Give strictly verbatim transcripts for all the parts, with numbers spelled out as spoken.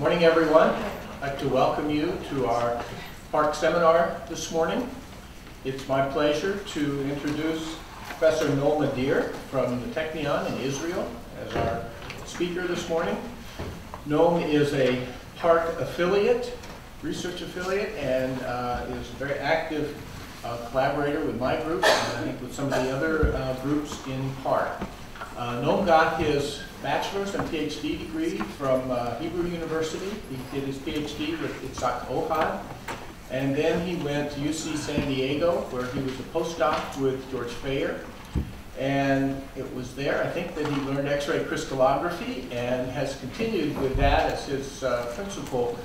Morning, everyone. I'd like to welcome you to our PARC seminar this morning. It's my pleasure to introduce Professor Noam Adir from the Technion in Israel as our speaker this morning. Noam is a PARC affiliate, research affiliate, and uh, is a very active uh, collaborator with my group and I think with some of the other uh, groups in PARC. Uh, Noam got his bachelor's and PhD degree from uh, Hebrew University. He did his PhD with Itzhak Ohad. And then he went to U C San Diego, where he was a postdoc with George Fayer. And it was there, I think, that he learned X-ray crystallography and has continued with that as his uh, principal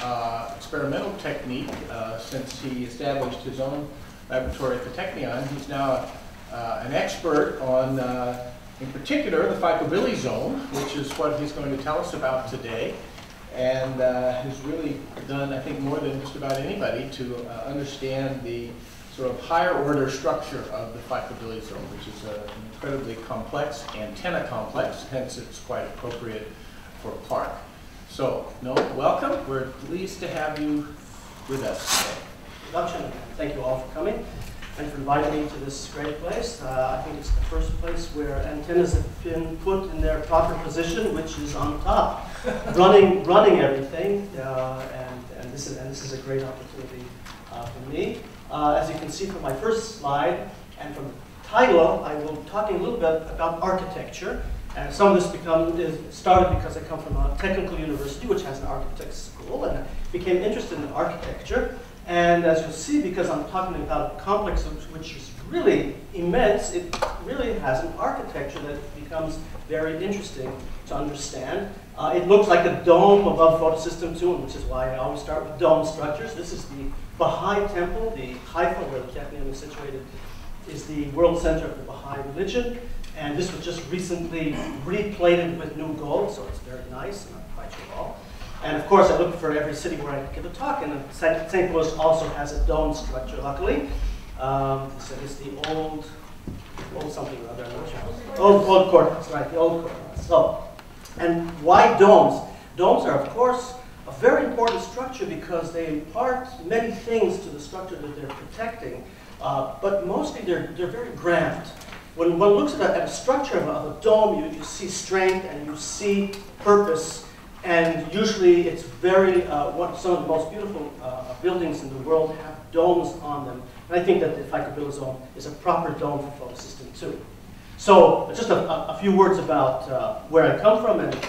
uh, experimental technique uh, since he established his own laboratory at the Technion. He's now uh, an expert on uh, in particular, the phycobilisome, which is what he's going to tell us about today, and uh, has really done, I think, more than just about anybody to uh, understand the sort of higher order structure of the phycobilisome, which is uh, an incredibly complex antenna complex, hence it's quite appropriate for PARC. So, Noam, welcome. We're pleased to have you with us today. Introduction. Thank you all for coming and for inviting me to this great place. Uh, I think it's the first place where antennas have been put in their proper position, which is on top, running running everything. Uh, and, and, this is, and this is a great opportunity uh, for me. Uh, as you can see from my first slide and from the title, I will be talking a little bit about architecture. And some of this become, is started because I come from a technical university, which has an architect's school, and I became interested in architecture. And as you'll see, because I'm talking about a complex which is really immense, it really has an architecture that becomes very interesting to understand. Uh, it looks like a dome above photosystem two, which is why I always start with dome structures. This is the Baha'i temple, the Haifa, where the Technion is situated, is the world center of the Baha'i religion. And this was just recently replated with new gold, so it's very nice, and I'm quite sure all. And of course, I look for every city where I can give a talk, and Saint Louis also has a dome structure, luckily. Um, so it's the old, old something or other, I'm not sure. Old, old courthouse, right, the old courthouse. So, and why domes? Domes are, of course, a very important structure because they impart many things to the structure that they're protecting, uh, but mostly they're, they're very grand. When one looks at a, at a structure of a, of a dome, you, you see strength and you see purpose. And usually it's very, uh, what, some of the most beautiful uh, buildings in the world have domes on them. And I think that the phycobilisome is a proper dome for photosystem two. So just a, a few words about uh, where I come from and, and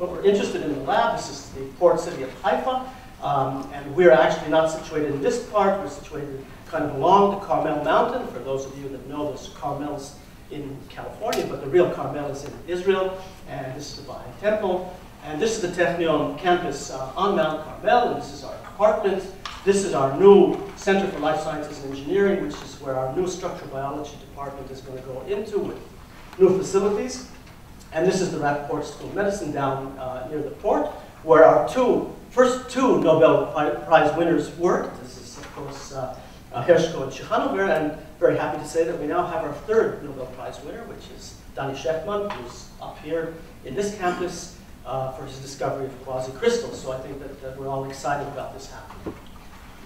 what we're interested in in the lab. This is the port city of Haifa. Um, and we're actually not situated in this part. We're situated kind of along the Carmel mountain. For those of you that know, there's Carmels in California, but the real Carmel is in Israel. And this is the Baha'i temple. And this is the Technion campus uh, on Mount Carmel, and this is our department. This is our new Center for Life Sciences and Engineering, which is where our new structural biology department is going to go into with new facilities. And this is the Rappaport School of Medicine down uh, near the port, where our two, first two Nobel Prize winners worked. This is, of course, uh, uh, Hirschko and and I'm very happy to say that we now have our third Nobel Prize winner, which is Danny Scheffman, who's up here in this campus. Uh, for his discovery of quasi-crystals. So I think that, that we're all excited about this happening.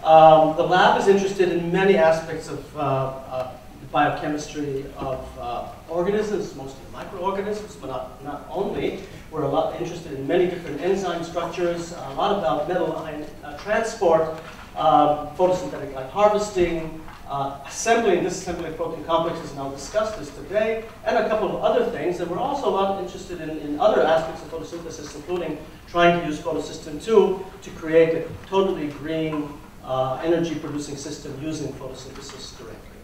Um, the lab is interested in many aspects of uh, uh, the biochemistry of uh, organisms, mostly microorganisms, but not, not only. We're a lot interested in many different enzyme structures, a lot about metal ion uh, transport, um, photosynthetic light harvesting, Uh, assembly, and this assembly of protein complexes, and I'll discuss this today, and a couple of other things. And we're also a lot interested in, in other aspects of photosynthesis, including trying to use photosystem two to create a totally green uh, energy-producing system using photosynthesis directly.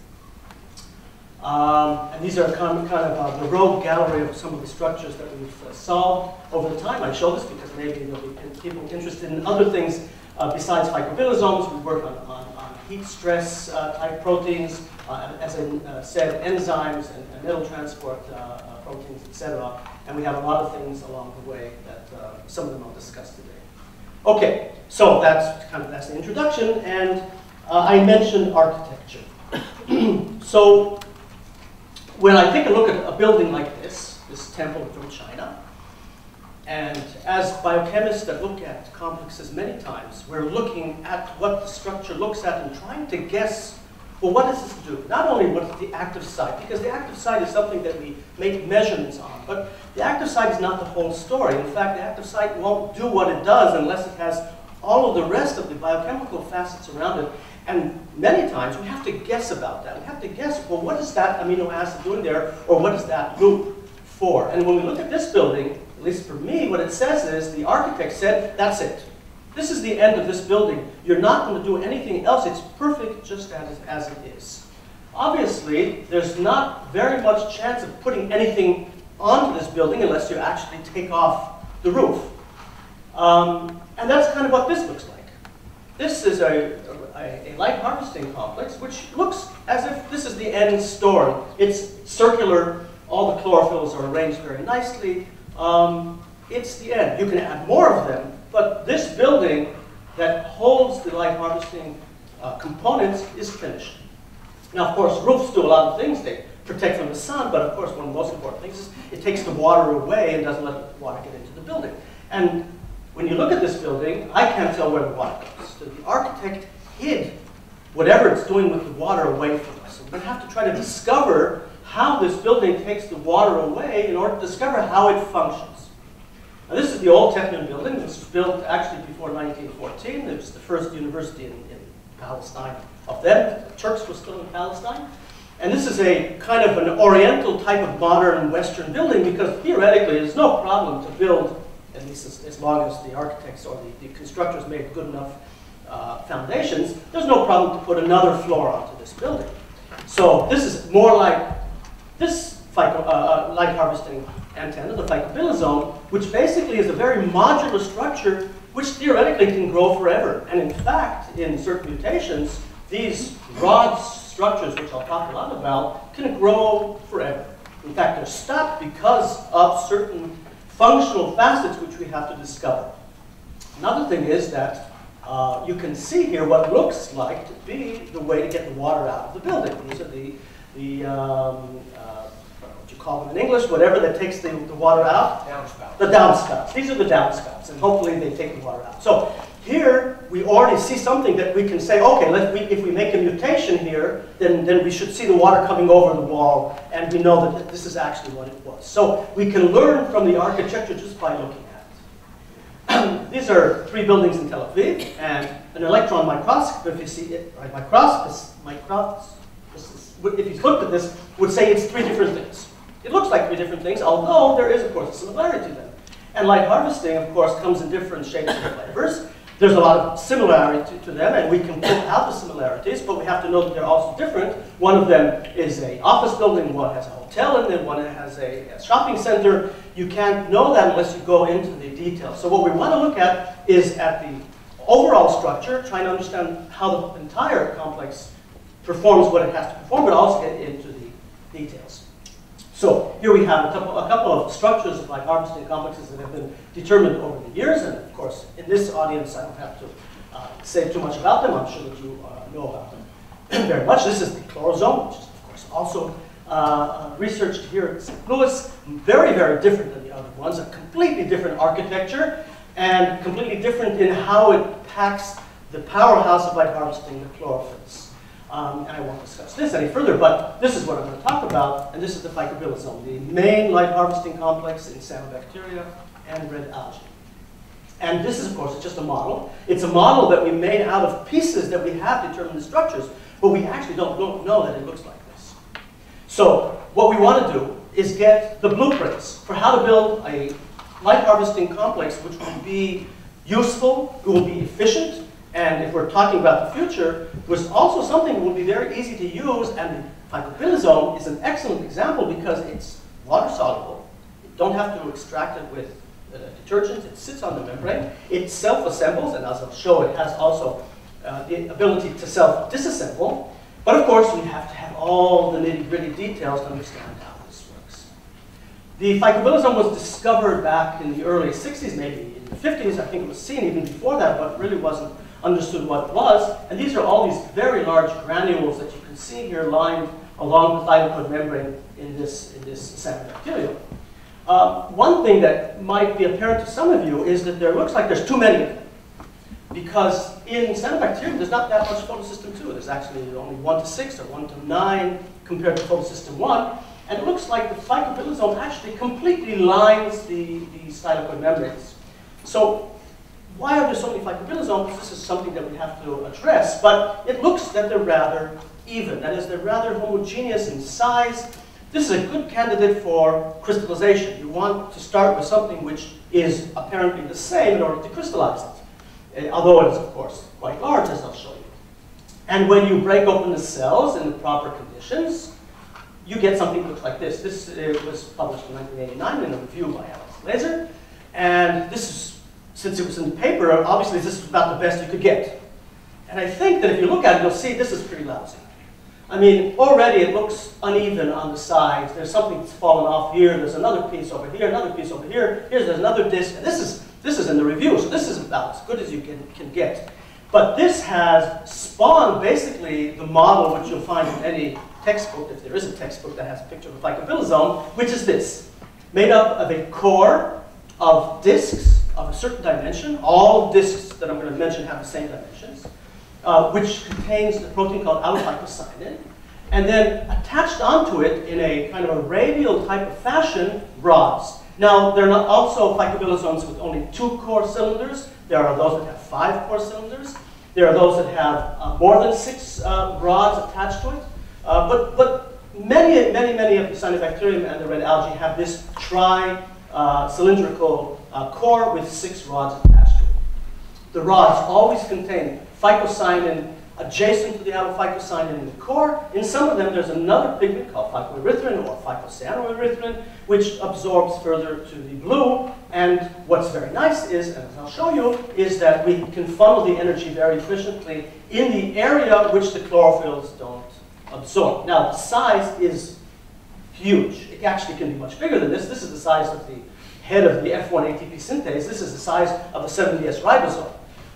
Um, and these are kind of, kind of uh, the rogue gallery of some of the structures that we've uh, solved over the time. I show this because maybe there'll be people interested in other things uh, besides phycobilisomes. We work on, on heat stress uh, type proteins, uh, as I uh, said, enzymes and, and metal transport uh, uh, proteins, et cetera. And we have a lot of things along the way that uh, some of them I'll discuss today. Okay, so that's kind of that's the introduction, and uh, I mentioned architecture. So when I take a look at a building like this, this temple from China, And as biochemists that look at complexes many times, we're looking at what the structure looks at and trying to guess, well, what does this do? Not only what is the active site, because the active site is something that we make measurements on, but the active site is not the whole story. In fact, the active site won't do what it does unless it has all of the rest of the biochemical facets around it. And many times we have to guess about that. We have to guess, well, what is that amino acid doing there, or what is that loop for? And when we look at this building, at least for me, what it says is the architect said, that's it. This is the end of this building. You're not going to do anything else. It's perfect just as, as it is. Obviously, there's not very much chance of putting anything onto this building unless you actually take off the roof. Um, and that's kind of what this looks like. This is a, a, a light harvesting complex, which looks as if this is the end storm. It's circular. All the chlorophylls are arranged very nicely. Um, it's the end. You can add more of them, but this building that holds the light harvesting uh, components is finished. Now, of course, roofs do a lot of things. They protect from the sun, but of course, one of the most important things is it takes the water away and doesn't let the water get into the building. And when you look at this building, I can't tell where the water goes. So the architect hid whatever it's doing with the water away from us. So we're going to have to try to discover how this building takes the water away in order to discover how it functions. Now, this is the old Technion building. This was built actually before nineteen fourteen. It was the first university in, in Palestine of them. The Turks were still in Palestine. And this is a kind of an oriental type of modern Western building, because theoretically there's no problem to build, at least as, as long as the architects or the, the constructors made good enough uh, foundations, there's no problem to put another floor onto this building. So this is more like this phyco, uh, light harvesting antenna, the phycobilisome, which basically is a very modular structure which theoretically can grow forever. And in fact, in certain mutations, these rod structures, which I'll talk a lot about, can grow forever. In fact, they're stopped because of certain functional facets which we have to discover. Another thing is that uh, you can see here what looks like to be the way to get the water out of the building. These are the, the um, uh, what you call them in English, whatever that takes the, the water out. Downspouts. The downspouts. These are the downspouts, and hopefully they take the water out. So here we already see something that we can say, okay, let we, if we make a mutation here, then, then we should see the water coming over the wall, and we know that this is actually what it was. So we can learn from the architecture just by looking at it. These are three buildings in Tel Aviv, and an electron microscope, if you see it, right, microscopist, micros, if you looked at this, would say it's three different things. It looks like three different things, although there is, of course, a similarity to them. And light harvesting, of course, comes in different shapes and flavors. There's a lot of similarity to them, and we can pick out the similarities, but we have to know that they're also different. One of them is an office building, one has a hotel in them, one has a, a shopping center. You can't know that unless you go into the details. So what we want to look at is at the overall structure, trying to understand how the entire complex performs what it has to perform, but also get into the details. So here we have a couple, a couple of structures of light harvesting complexes that have been determined over the years, and of course, in this audience, I don't have to uh, say too much about them. I'm sure that you uh, know about them very much. This is the chlorosome, which is, of course, also uh, researched here at Saint Louis. Very, very different than the other ones. A completely different architecture, and completely different in how it packs the powerhouse of light harvesting, the chlorophylls. Um, and I won't discuss this any further, but this is what I'm going to talk about, and this is the phycobilisome, the main light harvesting complex in cyanobacteria and red algae. And this is, of course, just a model. It's a model that we made out of pieces that we have determined the structures, but we actually don't, don't know that it looks like this. So what we want to do is get the blueprints for how to build a light harvesting complex which will be useful, it will be efficient, and if we're talking about the future, was also something that will be very easy to use, and the phycobilisome is an excellent example because it's water-soluble. You don't have to extract it with uh, detergent. It sits on the membrane. It self-assembles, and as I'll show, it has also uh, the ability to self-disassemble. But of course, we have to have all the nitty-gritty details to understand how this works. The phycobilisome was discovered back in the early sixties, maybe in the fifties. I think it was seen even before that, but really wasn't understood what it was, and these are all these very large granules that you can see here lined along the thylakoid membrane in this in this cyanobacterium. Uh, one thing that might be apparent to some of you is that there looks like there's too many of them. Because in cyanobacteria, there's not that much photosystem two. There's actually only one to six or one to nine compared to photosystem one. And it looks like the phycobilisome actually completely lines the, the thylakoid membranes. So why are there so many phycobilisomes? This is something that we have to address. But it looks that they're rather even. That is, they're rather homogeneous in size. This is a good candidate for crystallization. You want to start with something which is apparently the same in order to crystallize it. Although it's, of course, quite large, as I'll show you. And when you break open the cells in the proper conditions, you get something that looks like this. This uh, was published in nineteen eighty-nine in a review by Alex Laser. And this is, since it was in the paper, obviously this is about the best you could get. And I think that if you look at it, you'll see this is pretty lousy. I mean, already it looks uneven on the sides. There's something that's fallen off here. There's another piece over here, another piece over here. Here's there's another disc. And this is, this is in the review, so this is about as good as you can, can get. But this has spawned basically the model which you'll find in any textbook, if there is a textbook that has a picture of a phycobilisome, which is this, made up of a core of discs of a certain dimension. All discs that I'm going to mention have the same dimensions, uh, which contains the protein called allophycocyanin, and then attached onto it in a kind of a radial type of fashion, rods. Now, there are not also phycobilisomes with only two core cylinders. There are those that have five core cylinders. There are those that have uh, more than six uh, rods attached to it. Uh, but, but many, many, many of the cyanobacterium and the red algae have this tri-cylindrical uh, uh, core with six rods attached to it. The rods always contain phycocyanin adjacent to the allophycocyanin in the core. In some of them, there's another pigment called phycoerythrin or phycocyanin, which absorbs further to the blue. And what's very nice is, and as I'll show you, is that we can funnel the energy very efficiently in the area which the chlorophylls don't absorb. Now, the size is huge. It actually can be much bigger than this. This is the size of the head of the F one A T P synthase. This is the size of a seventy S ribosome.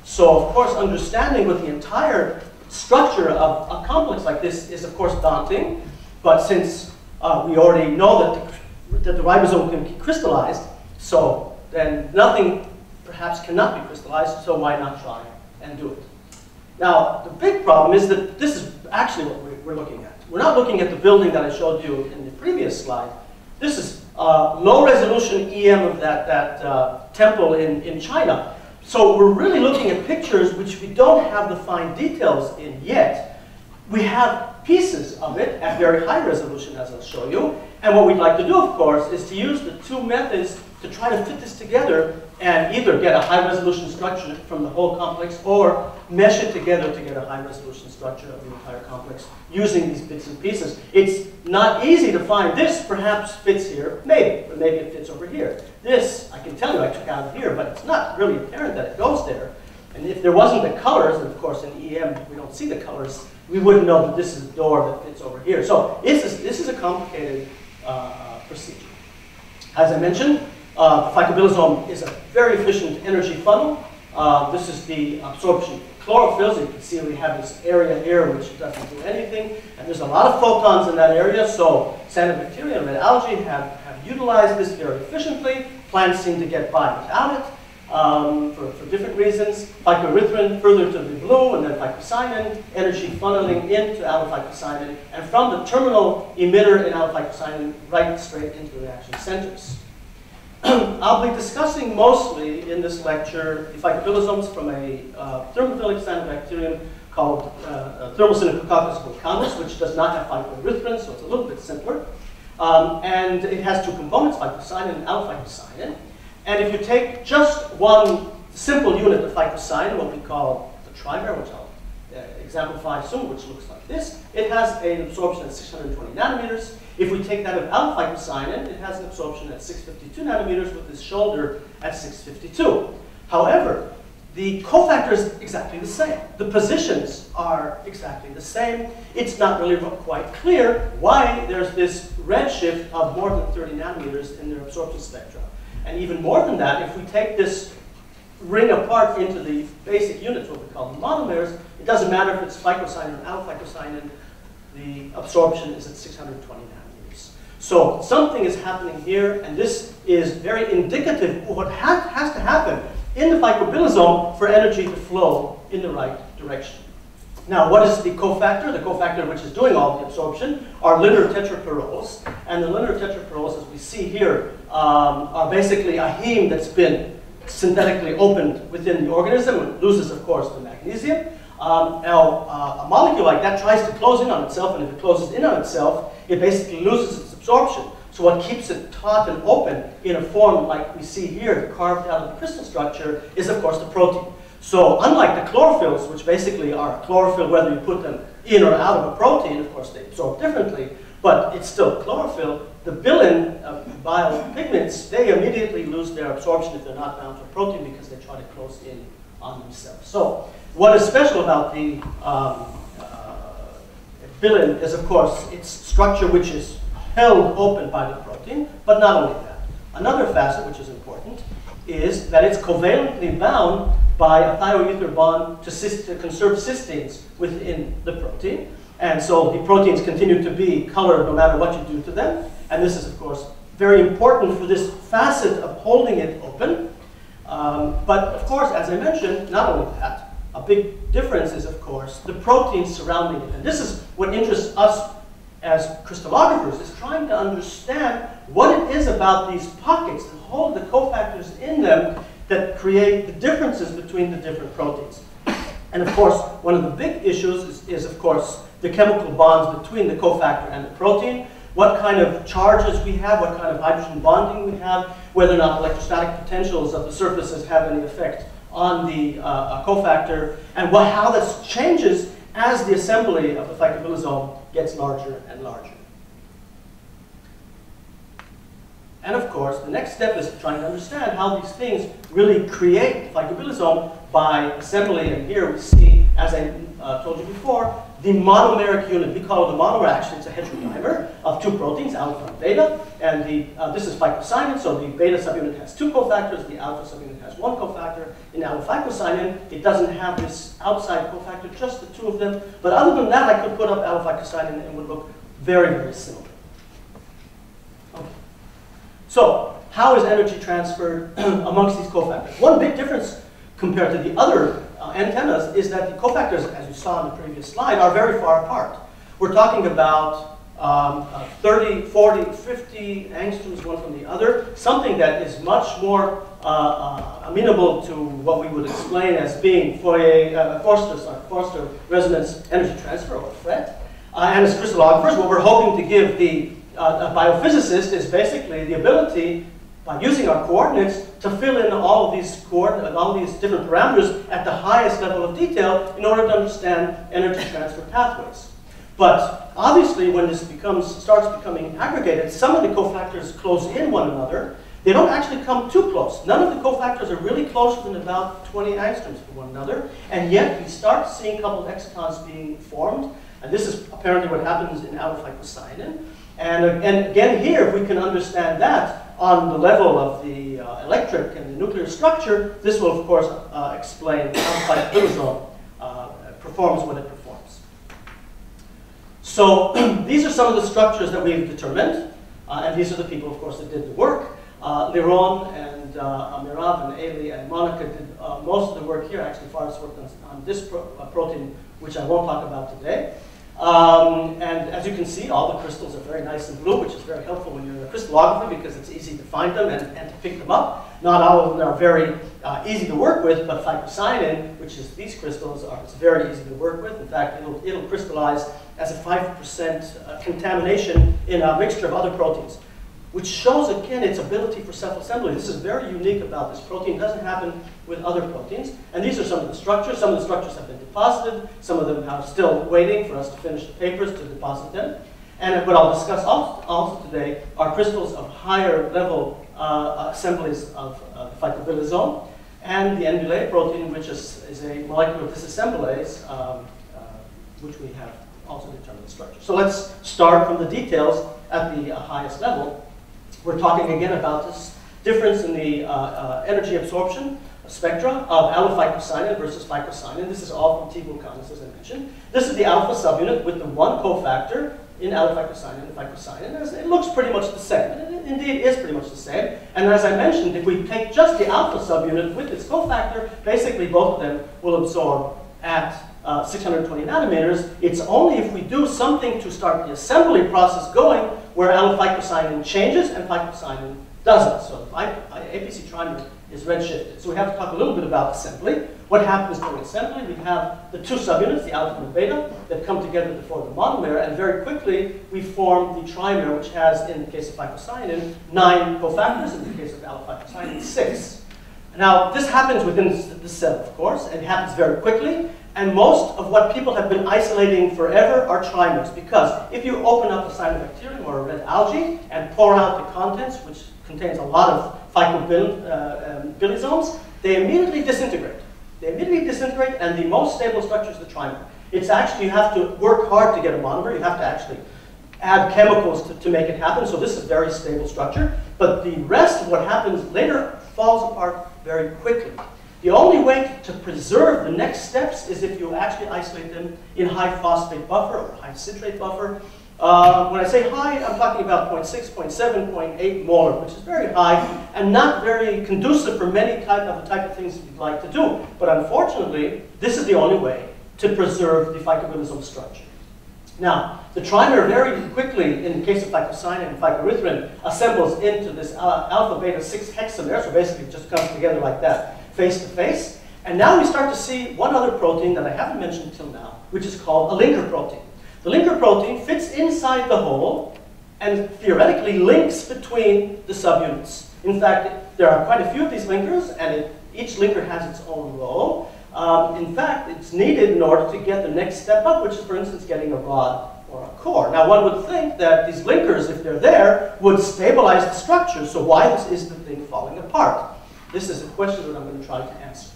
So, of course, understanding what the entire structure of a complex like this is, of course, daunting. But since uh, we already know that the, that the ribosome can be crystallized, so then nothing perhaps cannot be crystallized, so why not try and do it? Now, the big problem is that this is actually what we're looking at. We're not looking at the building that I showed you in the previous slide. This is uh, low-resolution E M of that, that uh, temple in, in China. So we're really looking at pictures which we don't have the fine details in yet. We have pieces of it at very high resolution, as I'll show you. And what we'd like to do, of course, is to use the two methods to try to fit this together and either get a high-resolution structure from the whole complex or mesh it together to get a high-resolution structure of the entire complex using these bits and pieces. It's not easy to find. This perhaps fits here, maybe, but maybe it fits over here. This, I can tell you, I took out of here, but it's not really apparent that it goes there. And if there wasn't the colors, and of course in E M we don't see the colors, we wouldn't know that this is a door that fits over here. So this is, this is a complicated uh, procedure. As I mentioned, Uh, the phycobilisome is a very efficient energy funnel. Uh, this is the absorption of chlorophylls. You can see we have this area here which doesn't do anything. And there's a lot of photons in that area, so cyanobacteria and red algae have, have utilized this very efficiently. Plants seem to get by without it um, for, for different reasons. Phycoerythrin further to the blue, and then phycocyanin, energy funneling into allophycocyanin, and from the terminal emitter in allophycocyanin right straight into the reaction centers. I'll be discussing mostly in this lecture the phycobilisomes from a uh, thermophilic cyanobacterium called uh, Thermosynechococcus vulcanus, which does not have phycoerythrin, so it's a little bit simpler. Um, and it has two components, phycocyanin and allophycocyanin. And if you take just one simple unit of phycocyanin, what we call the trimer, which I'll uh, exemplify soon, which looks like this, it has an absorption at six hundred twenty nanometers. If we take that of allophycocyanin, it has an absorption at six hundred fifty-two nanometers with this shoulder at six hundred fifty-two. However, the cofactor is exactly the same. The positions are exactly the same. It's not really quite clear why there's this redshift of more than thirty nanometers in their absorption spectra. And even more than that, if we take this ring apart into the basic units, what we call the monomers, it doesn't matter if it's phycocyanin or allophycocyanin, the absorption is at six hundred twenty nanometers. So something is happening here, and this is very indicative of what ha has to happen in the phycobilisome for energy to flow in the right direction. Now, what is the cofactor? The cofactor which is doing all the absorption are linear tetrapyrroles. And the linear tetrapyrroles, as we see here, um, are basically a heme that's been synthetically opened within the organism. It loses, of course, the magnesium. Um, now, uh, a molecule like that tries to close in on itself, and if it closes in on itself, it basically loses its absorption. So what keeps it taut and open in a form like we see here, carved out of the crystal structure, is, of course, the protein. So unlike the chlorophylls, which basically are chlorophyll whether you put them in or out of a protein, of course they absorb differently, but it's still chlorophyll, the bilin uh, bile pigments, they immediately lose their absorption if they're not bound to a protein because they try to close in on themselves. So what is special about the um, uh, bilin is, of course, its structure which is held open by the protein, but not only that. Another facet which is important is that it's covalently bound by a thioether bond to, cyst to conserve cysteines within the protein. And so the proteins continue to be colored no matter what you do to them. And this is, of course, very important for this facet of holding it open. Um, but of course, as I mentioned, not only that, a big difference is, of course, the proteins surrounding it. And this is what interests us as crystallographers, is trying to understand what it is about these pockets that hold the cofactors in them that create the differences between the different proteins. And of course, one of the big issues is, is, of course, the chemical bonds between the cofactor and the protein, what kind of charges we have, what kind of hydrogen bonding we have, whether or not electrostatic potentials of the surfaces have any effect on the uh, cofactor, and what, how this changes as the assembly of the phycobilisome gets larger and larger. And of course, the next step is trying to understand how these things really create the phycobilisome by assembly. And here we see, as I uh, told you before, the monomeric unit. We call it a monomer. Actually, it's a heterodimer of two proteins, alpha and beta. And the, uh, this is phycocyanin, so the beta subunit has two cofactors, the alpha subunit has one cofactor. In allophycocyanin, it doesn't have this outside cofactor, just the two of them. But other than that, I could put up allophycocyanin and it would look very, very similar. So, how is energy transferred amongst these cofactors? One big difference compared to the other uh, antennas is that the cofactors, as you saw in the previous slide, are very far apart. We're talking about um, uh, thirty, forty, fifty angstroms, one from the other, something that is much more uh, uh, amenable to what we would explain as being Fourier, uh, Förster, sorry, Förster resonance energy transfer, or F R E T. Uh, and as crystallographers, what we're hoping to give the Uh, a biophysicist is basically the ability, by using our coordinates, to fill in all of these coordinates, all these different parameters at the highest level of detail in order to understand energy transfer pathways. But obviously, when this becomes starts becoming aggregated, some of the cofactors close in one another. They don't actually come too close. None of the cofactors are really closer than about twenty angstroms from one another, and yet we start seeing coupled excitons being formed. And this is apparently what happens in allophycocyanin. And, and again here, if we can understand that on the level of the uh, electric and the nuclear structure, this will, of course, uh, explain how phycobilisome uh, performs when it performs. So these are some of the structures that we've determined. Uh, and these are the people, of course, that did the work. Uh, Liron and uh, Mirav and Ailey and Monica did uh, most of the work here. Actually, Faris worked on, on this pro uh, protein, which I won't talk about today. Um, and as you can see, all the crystals are very nice and blue, which is very helpful when you're a crystallographer because it's easy to find them and, and to pick them up. Not all of them are very uh, easy to work with, but phycocyanin, which is these crystals, are it's very easy to work with. In fact, it'll, it'll crystallize as a five percent uh, contamination in a mixture of other proteins, which shows, again, its ability for self-assembly. This is very unique about this protein. It doesn't happen with other proteins. And these are some of the structures. Some of the structures have been deposited. Some of them are still waiting for us to finish the papers to deposit them. And what I'll discuss also today are crystals of higher level uh, assemblies of uh, phycobilisome and the N B L A protein, which is, is a molecular disassemblase, um, uh, which we have also determined the structure. So let's start from the details at the uh, highest level. We're talking again about this difference in the uh, uh, energy absorption spectra of allophycocyanin versus phycocyanin. This is all from T glucan, as I mentioned. This is the alpha subunit with the one cofactor, in allophycocyanin and phycocyanin. It looks pretty much the same, and it indeed is pretty much the same. And as I mentioned, if we take just the alpha subunit with its cofactor, basically both of them will absorb at uh, six hundred twenty nanometers. It's only if we do something to start the assembly process going where allophycocyanin changes and phycocyanin doesn't. So the A P C trimer is redshifted. So we have to talk a little bit about assembly. What happens during assembly? We have the two subunits, the alpha and the beta, that come together to form the monomer, and very quickly we form the trimer, which has, in the case of phycocyanin, nine cofactors, in the case of allophycocyanin, six. Now, this happens within the cell, of course, and it happens very quickly, and most of what people have been isolating forever are trimers, because if you open up a cyanobacterium or a red algae and pour out the contents, which contains a lot of phycobilisomes, they immediately disintegrate. They immediately disintegrate, and the most stable structure is the trimer. It's actually, you have to work hard to get a monomer. You have to actually add chemicals to, to make it happen. So this is a very stable structure. But the rest of what happens later falls apart very quickly. The only way to preserve the next steps is if you actually isolate them in high phosphate buffer or high citrate buffer. Uh, when I say high, I'm talking about zero point six, zero point seven, zero point eight molar, which is very high and not very conducive for many type of the type of things you'd like to do. But unfortunately, this is the only way to preserve the phycobilisome structure. Now, the trimer very quickly, in the case of phycocyanin and phycoerythrin, assembles into this alpha-beta six hexamer, so basically it just comes together like that, face to face. And now we start to see one other protein that I haven't mentioned until now, which is called a linker protein. The linker protein fits inside the hole and theoretically links between the subunits. In fact, there are quite a few of these linkers, and it, each linker has its own role. Um, in fact, it's needed in order to get the next step up, which is, for instance, getting a rod or a core. Now, one would think that these linkers, if they're there, would stabilize the structure. So why this is the thing falling apart? This is a question that I'm going to try to answer.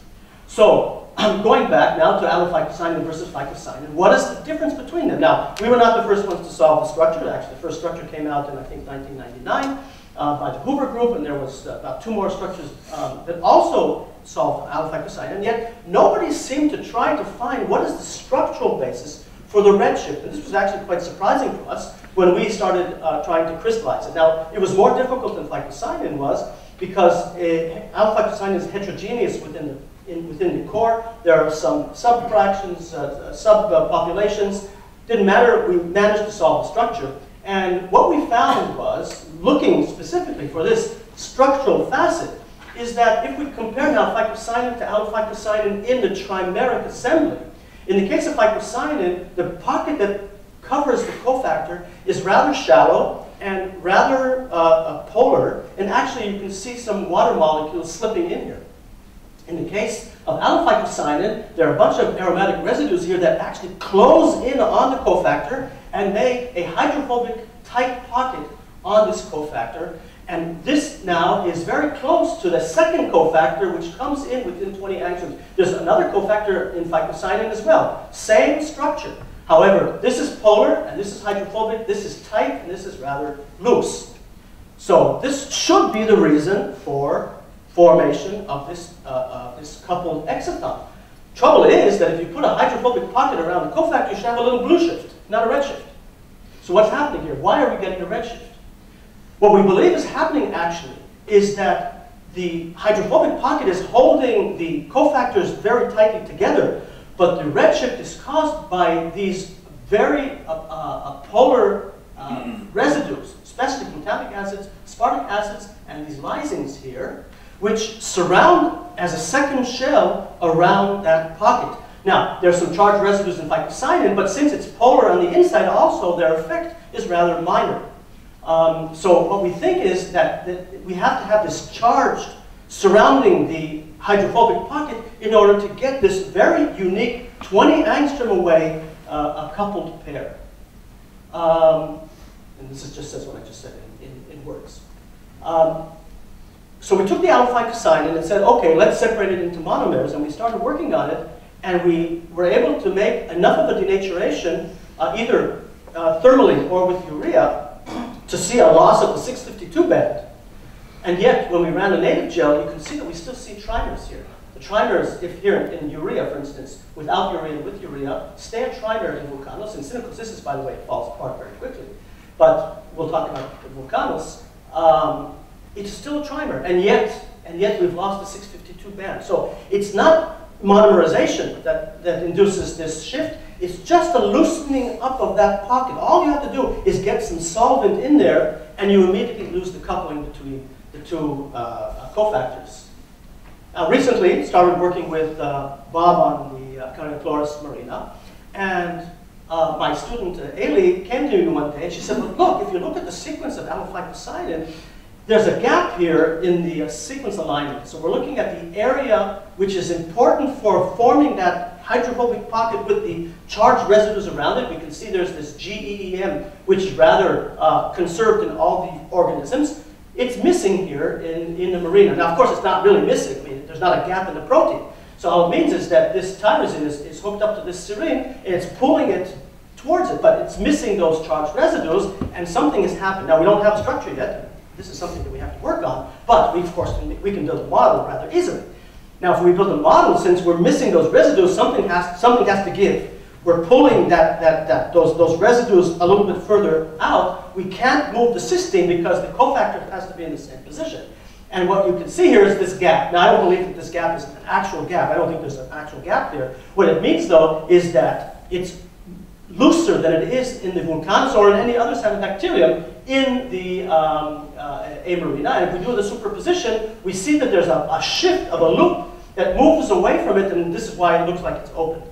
So, I'm going back now to allophycocyanin versus phycocyanin. What is the difference between them? Now, we were not the first ones to solve the structure. Actually, the first structure came out in, I think, nineteen ninety-nine uh, by the Huber group, and there was uh, about two more structures um, that also solved allophycocyanin, and yet nobody seemed to try to find what is the structural basis for the redshift. And this was actually quite surprising for us when we started uh, trying to crystallize it. Now, it was more difficult than phycocyanin was, because allophycocyanin is heterogeneous within the In, within the core. There are some subfractions, uh, subpopulations. Uh, Didn't matter, we managed to solve the structure. And what we found was, looking specifically for this structural facet, is that if we compare now phycocyanin to allophycocyanin in the trimeric assembly, in the case of phycocyanin, the pocket that covers the cofactor is rather shallow and rather uh, polar, and actually you can see some water molecules slipping in here. In the case of allophycocyanin, there are a bunch of aromatic residues here that actually close in on the cofactor and make a hydrophobic tight pocket on this cofactor. And this now is very close to the second cofactor, which comes in within twenty angstroms. There's another cofactor in phycocyanin as well. Same structure. However, this is polar, and this is hydrophobic, this is tight, and this is rather loose. So this should be the reason for formation of this, uh, uh, this coupled exciton. Trouble is that if you put a hydrophobic pocket around the cofactor, you should have a little blue shift, not a red shift. So what's happening here? Why are we getting a red shift? What we believe is happening actually is that the hydrophobic pocket is holding the cofactors very tightly together, but the red shift is caused by these very uh, uh, polar uh, residues, especially glutamic acids, aspartic acids, and these lysines here, which surround as a second shell around that pocket. Now, there's some charged residues in phycocyanin, but since it's polar on the inside also, their effect is rather minor. Um, so what we think is that, that we have to have this charge surrounding the hydrophobic pocket in order to get this very unique twenty angstrom away uh, a coupled pair. Um, and this is just says what I just said in, in, in words. Um, So we took the allophycocyanin and said, okay, let's separate it into monomers, and we started working on it, and we were able to make enough of a denaturation, uh, either uh, thermally or with urea, to see a loss of the six fifty-two band. And yet, when we ran a native gel, you can see that we still see trimers here. The trimers inherent in urea, for instance, without urea and with urea, stay a trimer in vulcanos. And synechocystis, by the way, falls apart very quickly. But we'll talk about the vulcanos. Um, it's still a trimer, and yet, and yet we've lost the six fifty-two band. So it's not monomerization that, that induces this shift. It's just a loosening up of that pocket. All you have to do is get some solvent in there, and you immediately lose the coupling between the two uh, cofactors. Now, recently, started working with uh, Bob on the Carniochloris uh, marina, and uh, my student, uh, Ailey, came to me one day, and she said, well, look, if you look at the sequence of allophycocyanin, there's a gap here in the uh, sequence alignment. So we're looking at the area which is important for forming that hydrophobic pocket with the charged residues around it. We can see there's this G E E M, which is rather uh, conserved in all the organisms. It's missing here in, in the marina. Now, of course, it's not really missing. I mean, there's not a gap in the protein. So all it means is that this tyrosine is, is hooked up to this serine, and it's pulling it towards it, but it's missing those charged residues, and something has happened. Now, we don't have a structure yet. This is something that we have to work on, but we, of course, can, we can build a model rather easily. Now, if we build a model, since we're missing those residues, something has, something has to give. We're pulling that, that, that, those, those residues a little bit further out. We can't move the cysteine because the cofactor has to be in the same position. And what you can see here is this gap. Now, I don't believe that this gap is an actual gap. I don't think there's an actual gap there. What it means, though, is that it's looser than it is in the vulcanos or in any other cyanobacterium in the um, uh, A marina. And if we do the superposition, we see that there's a, a shift of a loop that moves away from it, and this is why it looks like it's open.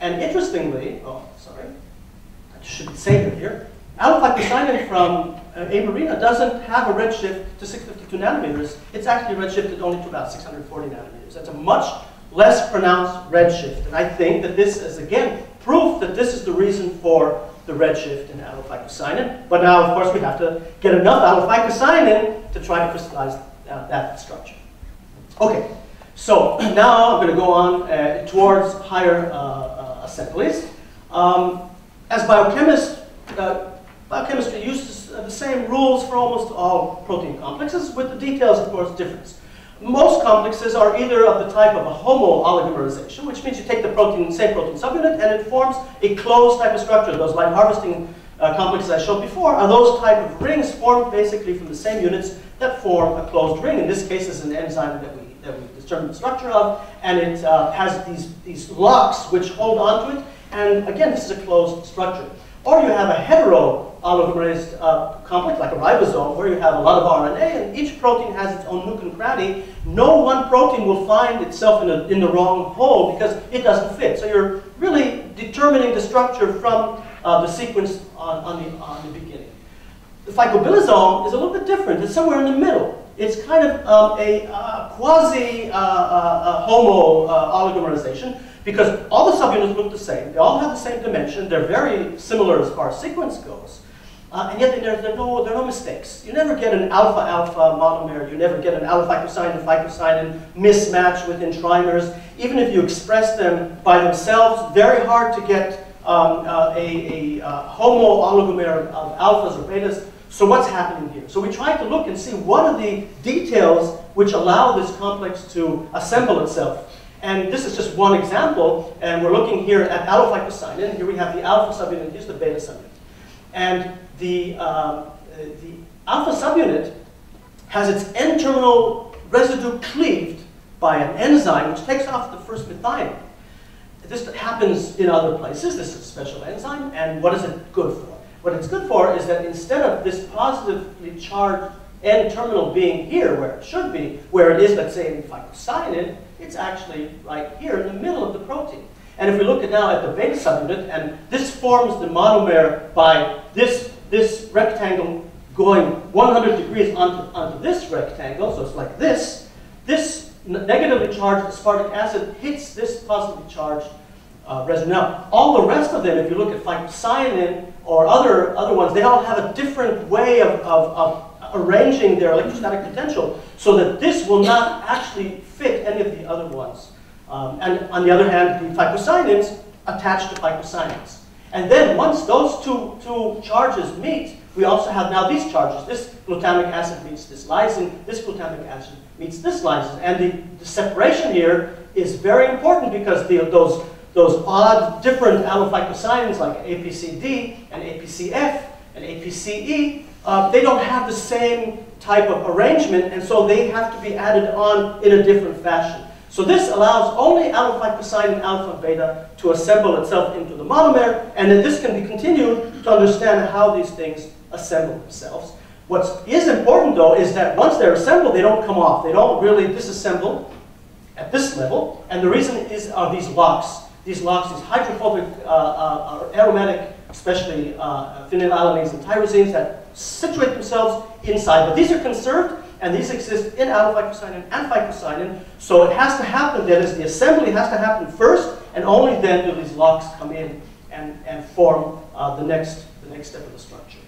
And interestingly, oh, sorry, I should say that here, allophycocyanin from uh, A marina doesn't have a redshift to six fifty-two nanometers. It's actually redshifted only to about six hundred forty nanometers. That's a much less pronounced redshift. And I think that this is, again, proof that this is the reason for the redshift in allophycocyanin. But now, of course, we have to get enough allophycocyanin to try to crystallize uh, that structure. OK, so now I'm going to go on uh, towards higher uh, assemblies. Um, as biochemists, uh, biochemistry uses uh, the same rules for almost all protein complexes, with the details, of course, difference. Most complexes are either of the type of a homo oligomerization, which means you take the protein, same protein subunit, and it forms a closed type of structure. Those light harvesting uh, complexes I showed before are those type of rings formed basically from the same units that form a closed ring. In this case, it's an enzyme that we that we determine the structure of, and it uh, has these, these locks which hold onto it, and again, this is a closed structure. Or you have a hetero-oligomerized uh, complex, like a ribosome, where you have a lot of R N A, and each protein has its own nook and cranny. No one protein will find itself in, a, in the wrong hole because it doesn't fit. So you're really determining the structure from uh, the sequence on, on, the, on the beginning. The phycobilisome is a little bit different. It's somewhere in the middle. It's kind of um, a uh, quasi uh, uh, homo uh, oligomerization because all the subunits look the same. They all have the same dimension. They're very similar as far as sequence goes. Uh, and yet there, there, are no, there are no mistakes. You never get an alpha-alpha monomer. You never get an alpha-phycocyanin-phycocyanin mismatch within trimers. Even if you express them by themselves, very hard to get um, uh, a, a uh, homo oligomer of alphas or betas. So what's happening here? So we tried to look and see what are the details which allow this complex to assemble itself. And this is just one example. And we're looking here at allophycocyanin. Here we have the alpha subunit. Here's the beta subunit. And the, uh, the alpha subunit has its N-terminal residue cleaved by an enzyme, which takes off the first methionine. This happens in other places. This is a special enzyme. And what is it good for? What it's good for is that instead of this positively charged N-terminal being here, where it should be, where it is, let's say, in phycocyanin, it's actually right here in the middle of the protein. And if we look at now at the beta subunit, and this forms the monomer by this, this rectangle going one hundred degrees onto, onto this rectangle, so it's like this, this negatively charged aspartic acid hits this positively charged Uh, residue. Now, all the rest of them, if you look at phycocyanin or other, other ones, they all have a different way of, of, of arranging their electrostatic potential so that this will not actually fit any of the other ones. Um, and on the other hand, the phycocyanins attach to phycocyanins. And then once those two, two charges meet, We also have now these charges. This glutamic acid meets this lysine, this glutamic acid meets this lysine. And the, the separation here is very important because the, those, those odd different allophycocyanins like A P C D and A P C F and A P C E, uh, they don't have the same type of arrangement, and so they have to be added on in a different fashion. So this allows only allophycocyanin alpha beta to assemble itself into the monomer, and then this can be continued to understand how these things assemble themselves. What is important, though, is that once they're assembled, they don't come off. They don't really disassemble at this level, and the reason is are these locks. These locks, these hydrophobic uh, uh, aromatic, especially uh, phenylalanines and tyrosines that situate themselves inside. But these are conserved, and these exist in allophycocyanin and phycocyanin. So it has to happen, that is, the assembly has to happen first, and only then do these locks come in and, and form uh, the, next, the next step of the structure.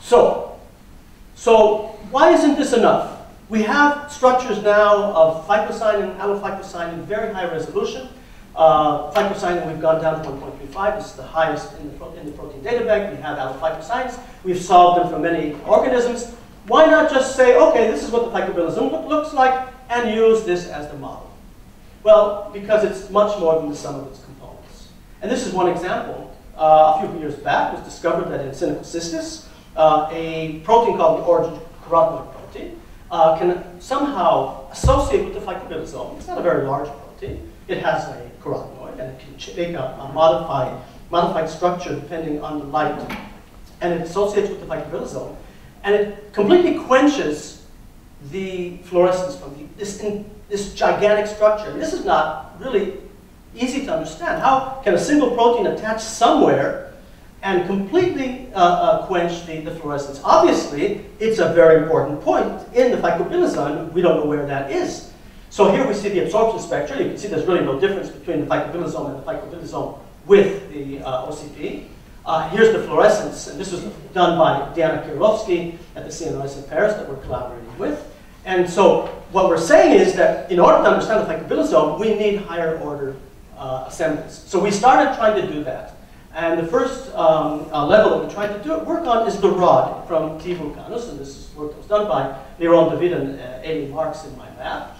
So, so why isn't this enough? We have structures now of phycocyanin, allophycocyanin, very high resolution. Uh, phycocyanin, we've gone down to one point three five. This is the highest in the, pro in the protein data bank. We have allophicocyanins. We've solved them for many organisms. Why not just say, okay, this is what the phycobilisome look, looks like, and use this as the model? Well, because it's much more than the sum of its components. And this is one example. Uh, a few years back, it was discovered that in Synechocystis, uh, a protein called the origin cofactor protein uh, can somehow associate with the phycobilisome. It's not a very large protein. It has a carotenoid, and it can make a, a modified, modified structure depending on the light. And it associates with the phycobilisome. And it completely quenches the fluorescence from the, this, in, this gigantic structure. And this is not really easy to understand. How can a single protein attach somewhere and completely uh, uh, quench the, the fluorescence? Obviously, it's a very important point in the phycobilisome. We don't know where that is. So here we see the absorption spectra. You can see there's really no difference between the phycobilisome and the phycobilisome with the uh, O C P. Uh, here's the fluorescence, and this was done by Diana Kirovsky at the C N R S in Paris that we're collaborating with. And so what we're saying is that in order to understand the phycobilisome, we need higher order uh, assemblies. So we started trying to do that. And the first um, uh, level that we tried to do, work on is the rod from T. Vulcanus, and this is work that was done by Liron David and uh, Amy Marks in my lab.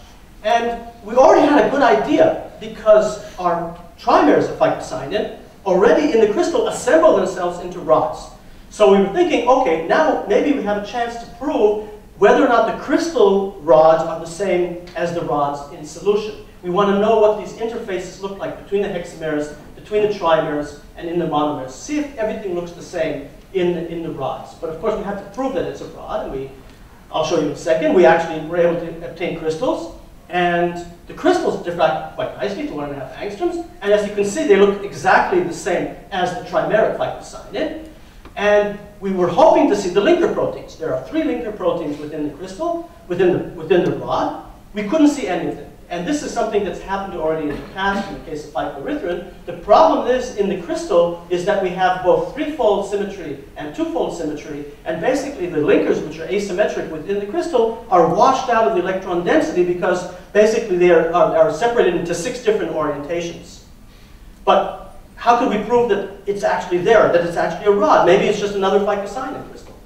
And we already had a good idea because our trimers of phycocyanin already in the crystal assemble themselves into rods. So we were thinking, okay, now maybe we have a chance to prove whether or not the crystal rods are the same as the rods in solution. We want to know what these interfaces look like between the hexamers, between the trimers, and in the monomers. See if everything looks the same in the, in the rods. But of course, we have to prove that it's a rod, and we, I'll show you in a second. We actually were able to obtain crystals. And the crystals diffract quite nicely to one and a half angstroms. And as you can see, they look exactly the same as the trimeric phycocyanin. And we were hoping to see the linker proteins. There are three linker proteins within the crystal, within the, within the rod. We couldn't see any of them. And this is something that's happened already in the past in the case of phycoerythrin. The problem is in the crystal is that we have both threefold symmetry and twofold symmetry. And basically the linkers, which are asymmetric within the crystal, are washed out of the electron density because basically they are, are, are separated into six different orientations. But how could we prove that it's actually there, that it's actually a rod? Maybe it's just another phycocyanin crystal.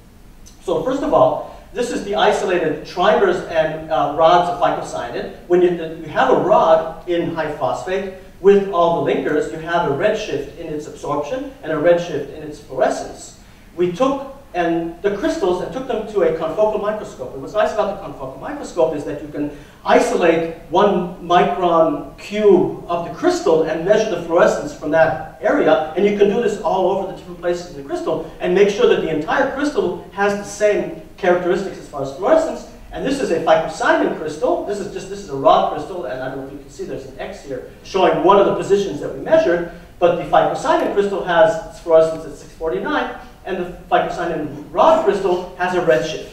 So first of all, this is the isolated trimers and uh, rods of phycocyanin. When you, you have a rod in high phosphate with all the linkers, you have a redshift in its absorption and a redshift in its fluorescence. We took and the crystals and took them to a confocal microscope. And what's nice about the confocal microscope is that you can isolate one micron cube of the crystal and measure the fluorescence from that area. And you can do this all over the different places in the crystal and make sure that the entire crystal has the same characteristics as far as fluorescence. And this is a phycocyanin crystal. This is just this is a rod crystal, and I don't know if you can see there's an X here showing one of the positions that we measured. But the phycocyanin crystal has its fluorescence at six forty-nine, and the phycocyanin rod crystal has a redshift,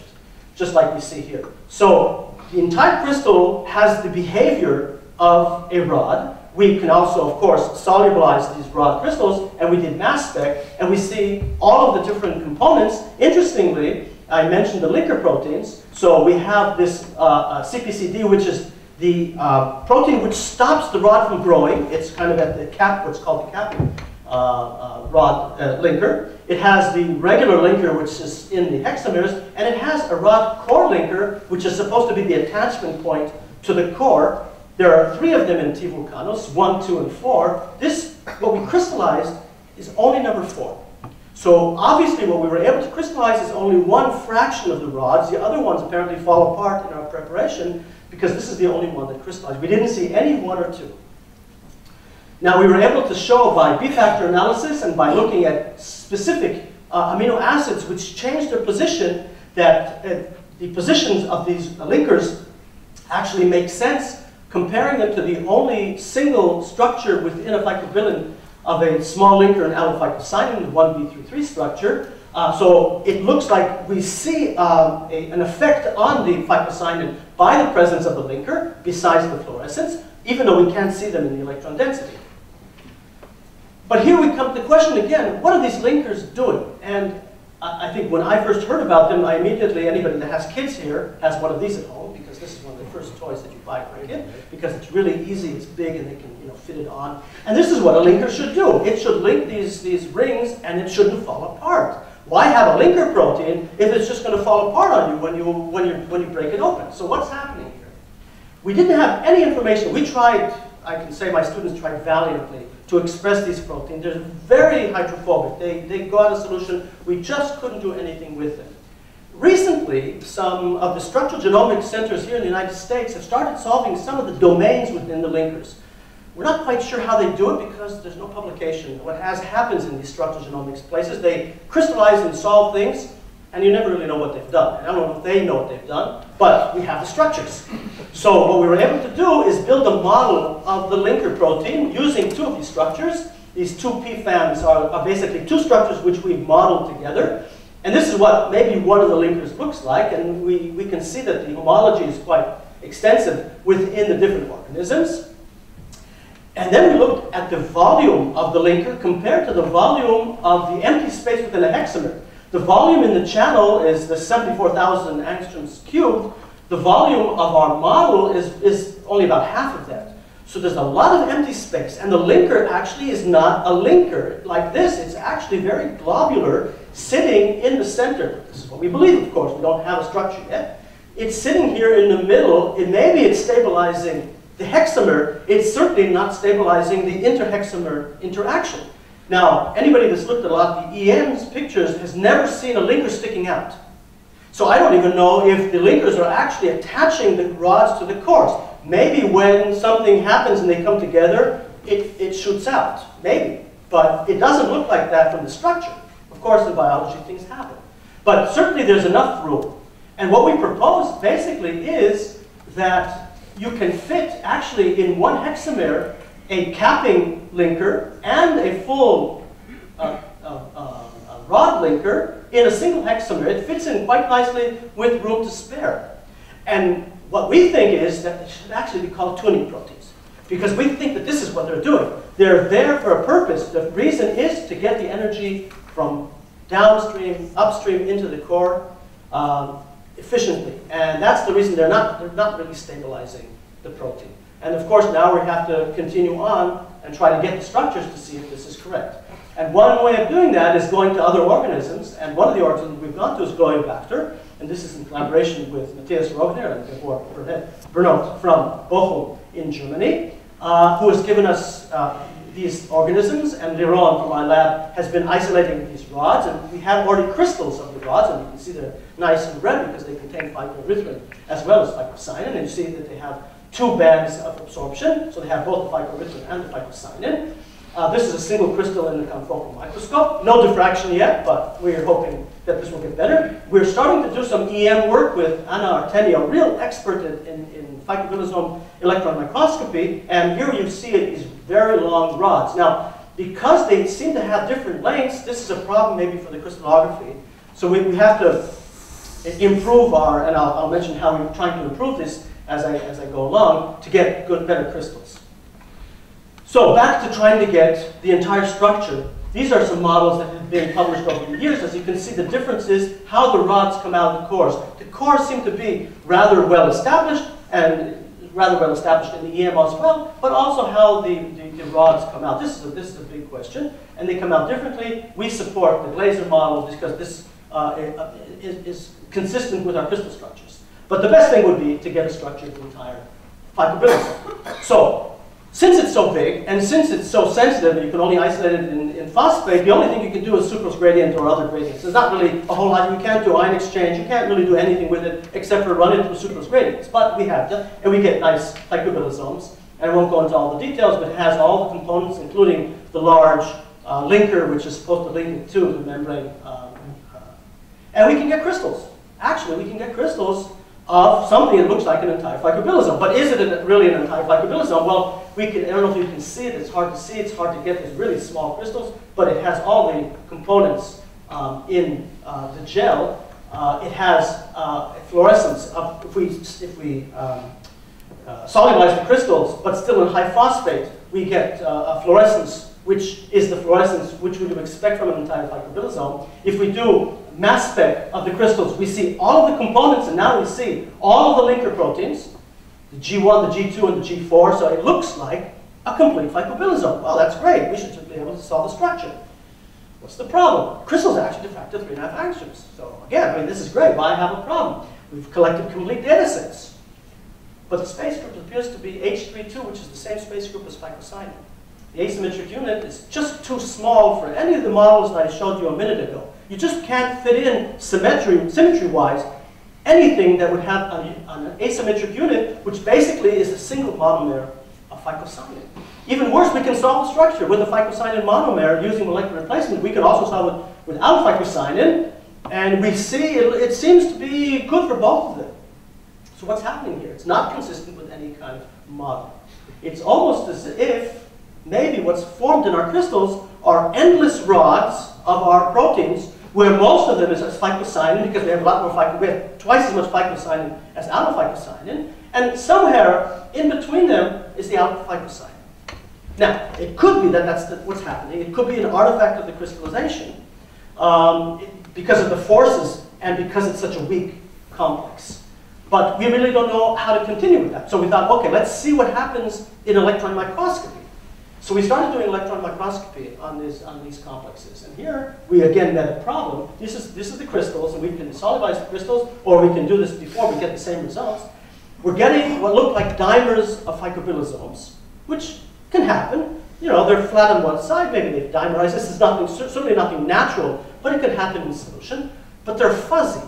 just like we see here. So the entire crystal has the behavior of a rod. We can also, of course, solubilize these rod crystals, and we did mass spec, and we see all of the different components. Interestingly, I mentioned the linker proteins. So we have this uh, uh, C P C D, which is the uh, protein which stops the rod from growing. It's kind of at the cap, what's called the capping uh, uh, rod uh, linker. It has the regular linker, which is in the hexamers, and it has a rod core linker, which is supposed to be the attachment point to the core. There are three of them in T. vulcanus, one, two, and four. This, what we crystallized, is only number four. So obviously what we were able to crystallize is only one fraction of the rods. The other ones apparently fall apart in our preparation because this is the only one that crystallized. We didn't see any one or two. Now we were able to show by B-factor analysis and by looking at specific uh, amino acids which change their position that uh, the positions of these linkers actually make sense comparing them to the only single structure within a phycobilin of a small linker in allophycocyanin, one B three three structure. Uh, so it looks like we see um, a, an effect on the phycocyanin by the presence of the linker, besides the fluorescence, even though we can't see them in the electron density. But here we come to the question again, what are these linkers doing? And I, I think when I first heard about them, I immediately, anybody that has kids here has one of these at home, because this is one of the first toys that you buy for a kid, because it's really easy, it's big, and they can you know, fit it on. And this is what a linker should do. It should link these, these rings, and it shouldn't fall apart. Why have a linker protein if it's just going to fall apart on you when you, when you, when you break it open? So what's happening here? We didn't have any information. We tried, I can say my students tried valiantly to express these proteins. They're very hydrophobic. They, they got a solution. We just couldn't do anything with them. Recently, some of the structural genomic centers here in the United States have started solving some of the domains within the linkers. We're not quite sure how they do it because there's no publication. What has happens in these structural genomics places, they crystallize and solve things, and you never really know what they've done. And I don't know if they know what they've done, but we have the structures. So what we were able to do is build a model of the linker protein using two of these structures. These two P FAMs are, are basically two structures which we've modeled together. And this is what maybe one of the linkers looks like, and we, we can see that the homology is quite extensive within the different organisms. And then we looked at the volume of the linker compared to the volume of the empty space within a hexamer. The volume in the channel is the seventy-four thousand angstroms cubed. The volume of our model is, is only about half of that. So there's a lot of empty space, and the linker actually is not a linker like this. It's actually very globular, sitting in the center. This is what we believe, of course. We don't have a structure yet. It's sitting here in the middle. It, maybe it's stabilizing the hexamer, it's certainly not stabilizing the interhexamer interaction. Now, anybody that's looked at a lot of the E M's pictures has never seen a linker sticking out. So I don't even know if the linkers are actually attaching the rods to the cores. Maybe when something happens and they come together, it, it shoots out, maybe. But it doesn't look like that from the structure. Of course, in biology, things happen. But certainly there's enough room. And what we propose basically is that you can fit, actually, in one hexamer, a capping linker and a full uh, uh, uh, rod linker in a single hexamer. It fits in quite nicely with room to spare. And what we think is that it should actually be called tuning proteins, because we think that this is what they're doing. They're there for a purpose. The reason is to get the energy from downstream, upstream, into the core. Um, efficiently, and that's the reason they're not, they're not really stabilizing the protein. And of course now we have to continue on and try to get the structures to see if this is correct. And one way of doing that is going to other organisms, and one of the organisms we've gone to is Gloeobacter, and this is in collaboration with Matthias Rogner and Gabor Bernot from Bochum in Germany, uh, who has given us uh, these organisms, and Liron from my lab has been isolating these rods, and we have already crystals of the rods, and you can see they're nice and red because they contain phycoerythrin as well as phycocyanin, and you see that they have two bands of absorption, so they have both the phycoerythrin and the phycocyanin. Uh, this is a single crystal in the confocal microscope. No diffraction yet, but we're hoping that this will get better. We're starting to do some E M work with Anna Artenia, a real expert in, in phycobilisome electron microscopy, and here you see it is very long rods. Now, because they seem to have different lengths, this is a problem maybe for the crystallography. So we, we have to improve our, and I'll, I'll mention how we're trying to improve this as I, as I go along, to get good, better crystals. So back to trying to get the entire structure. These are some models that have been published over the years. As you can see, the difference is how the rods come out of the cores. The cores seem to be rather well established and rather well established in the E M as well, but also how the, the, the rods come out. This is, a, this is a big question, and they come out differently. We support the Glaser model because this uh, is, is consistent with our crystal structures. But the best thing would be to get a structure of the entire phycobilisome. So, since it's so big, and since it's so sensitive that you can only isolate it in, in phosphate, the only thing you can do is sucrose gradient or other gradients. There's not really a whole lot you can't do, ion exchange, you can't really do anything with it except for run it through sucrose gradients. But we have that, and we get nice phycobilisomes. And I won't go into all the details, but it has all the components, including the large uh, linker, which is supposed to link it to the membrane. Um, uh, and we can get crystals. Actually, we can get crystals of something that looks like an entire phycobilisome. But is it really an entire phycobilisome? Well, we can, I don't know if you can see it, it's hard to see, it's hard to get these really small crystals, but it has all the components um, in uh, the gel. Uh, it has uh, fluorescence of, if we, if we um, uh, solubilize the crystals, but still in high phosphate, we get uh, a fluorescence, which is the fluorescence which we would expect from an entire phycobilisome. If we do mass spec of the crystals, we see all of the components, and now we see all of the linker proteins, the G one, the G two, and the G four, so it looks like a complete phycobilisome. Well, that's great. We should be able to solve the structure. What's the problem? Crystals are actually diffracted three and a half angstroms. So again, I mean, this is great. Why have a problem? We've collected complete data sets. But the space group appears to be H three two, which is the same space group as phycocyanin. The asymmetric unit is just too small for any of the models that I showed you a minute ago. You just can't fit in symmetry, symmetry-wise anything that would have an, an asymmetric unit, which basically is a single monomer of phycocyanin. Even worse, we can solve the structure with a phycocyanin monomer using molecular replacement. We could also solve it without phycocyanin, and we see it, it seems to be good for both of them. So what's happening here? It's not consistent with any kind of model. It's almost as if maybe what's formed in our crystals are endless rods of our proteins, where most of them is phycocyanin, because we have a lot more phycocyanin, we have twice as much phycocyanin as allophycocyanin, and somewhere in between them is the allophycocyanin. Now, it could be that that's the, what's happening. It could be an artifact of the crystallization, um, it, because of the forces and because it's such a weak complex. But we really don't know how to continue with that. So we thought, okay, let's see what happens in electron microscopy. So we started doing electron microscopy on, this, on these complexes. And here, we again met a problem. This is, this is the crystals, and we can solubilize the crystals, or we can do this before we get the same results. We're getting what look like dimers of phycobilisomes, which can happen. You know, they're flat on one side, maybe they've dimerized. This is nothing, certainly nothing natural, but it could happen in solution. But they're fuzzy.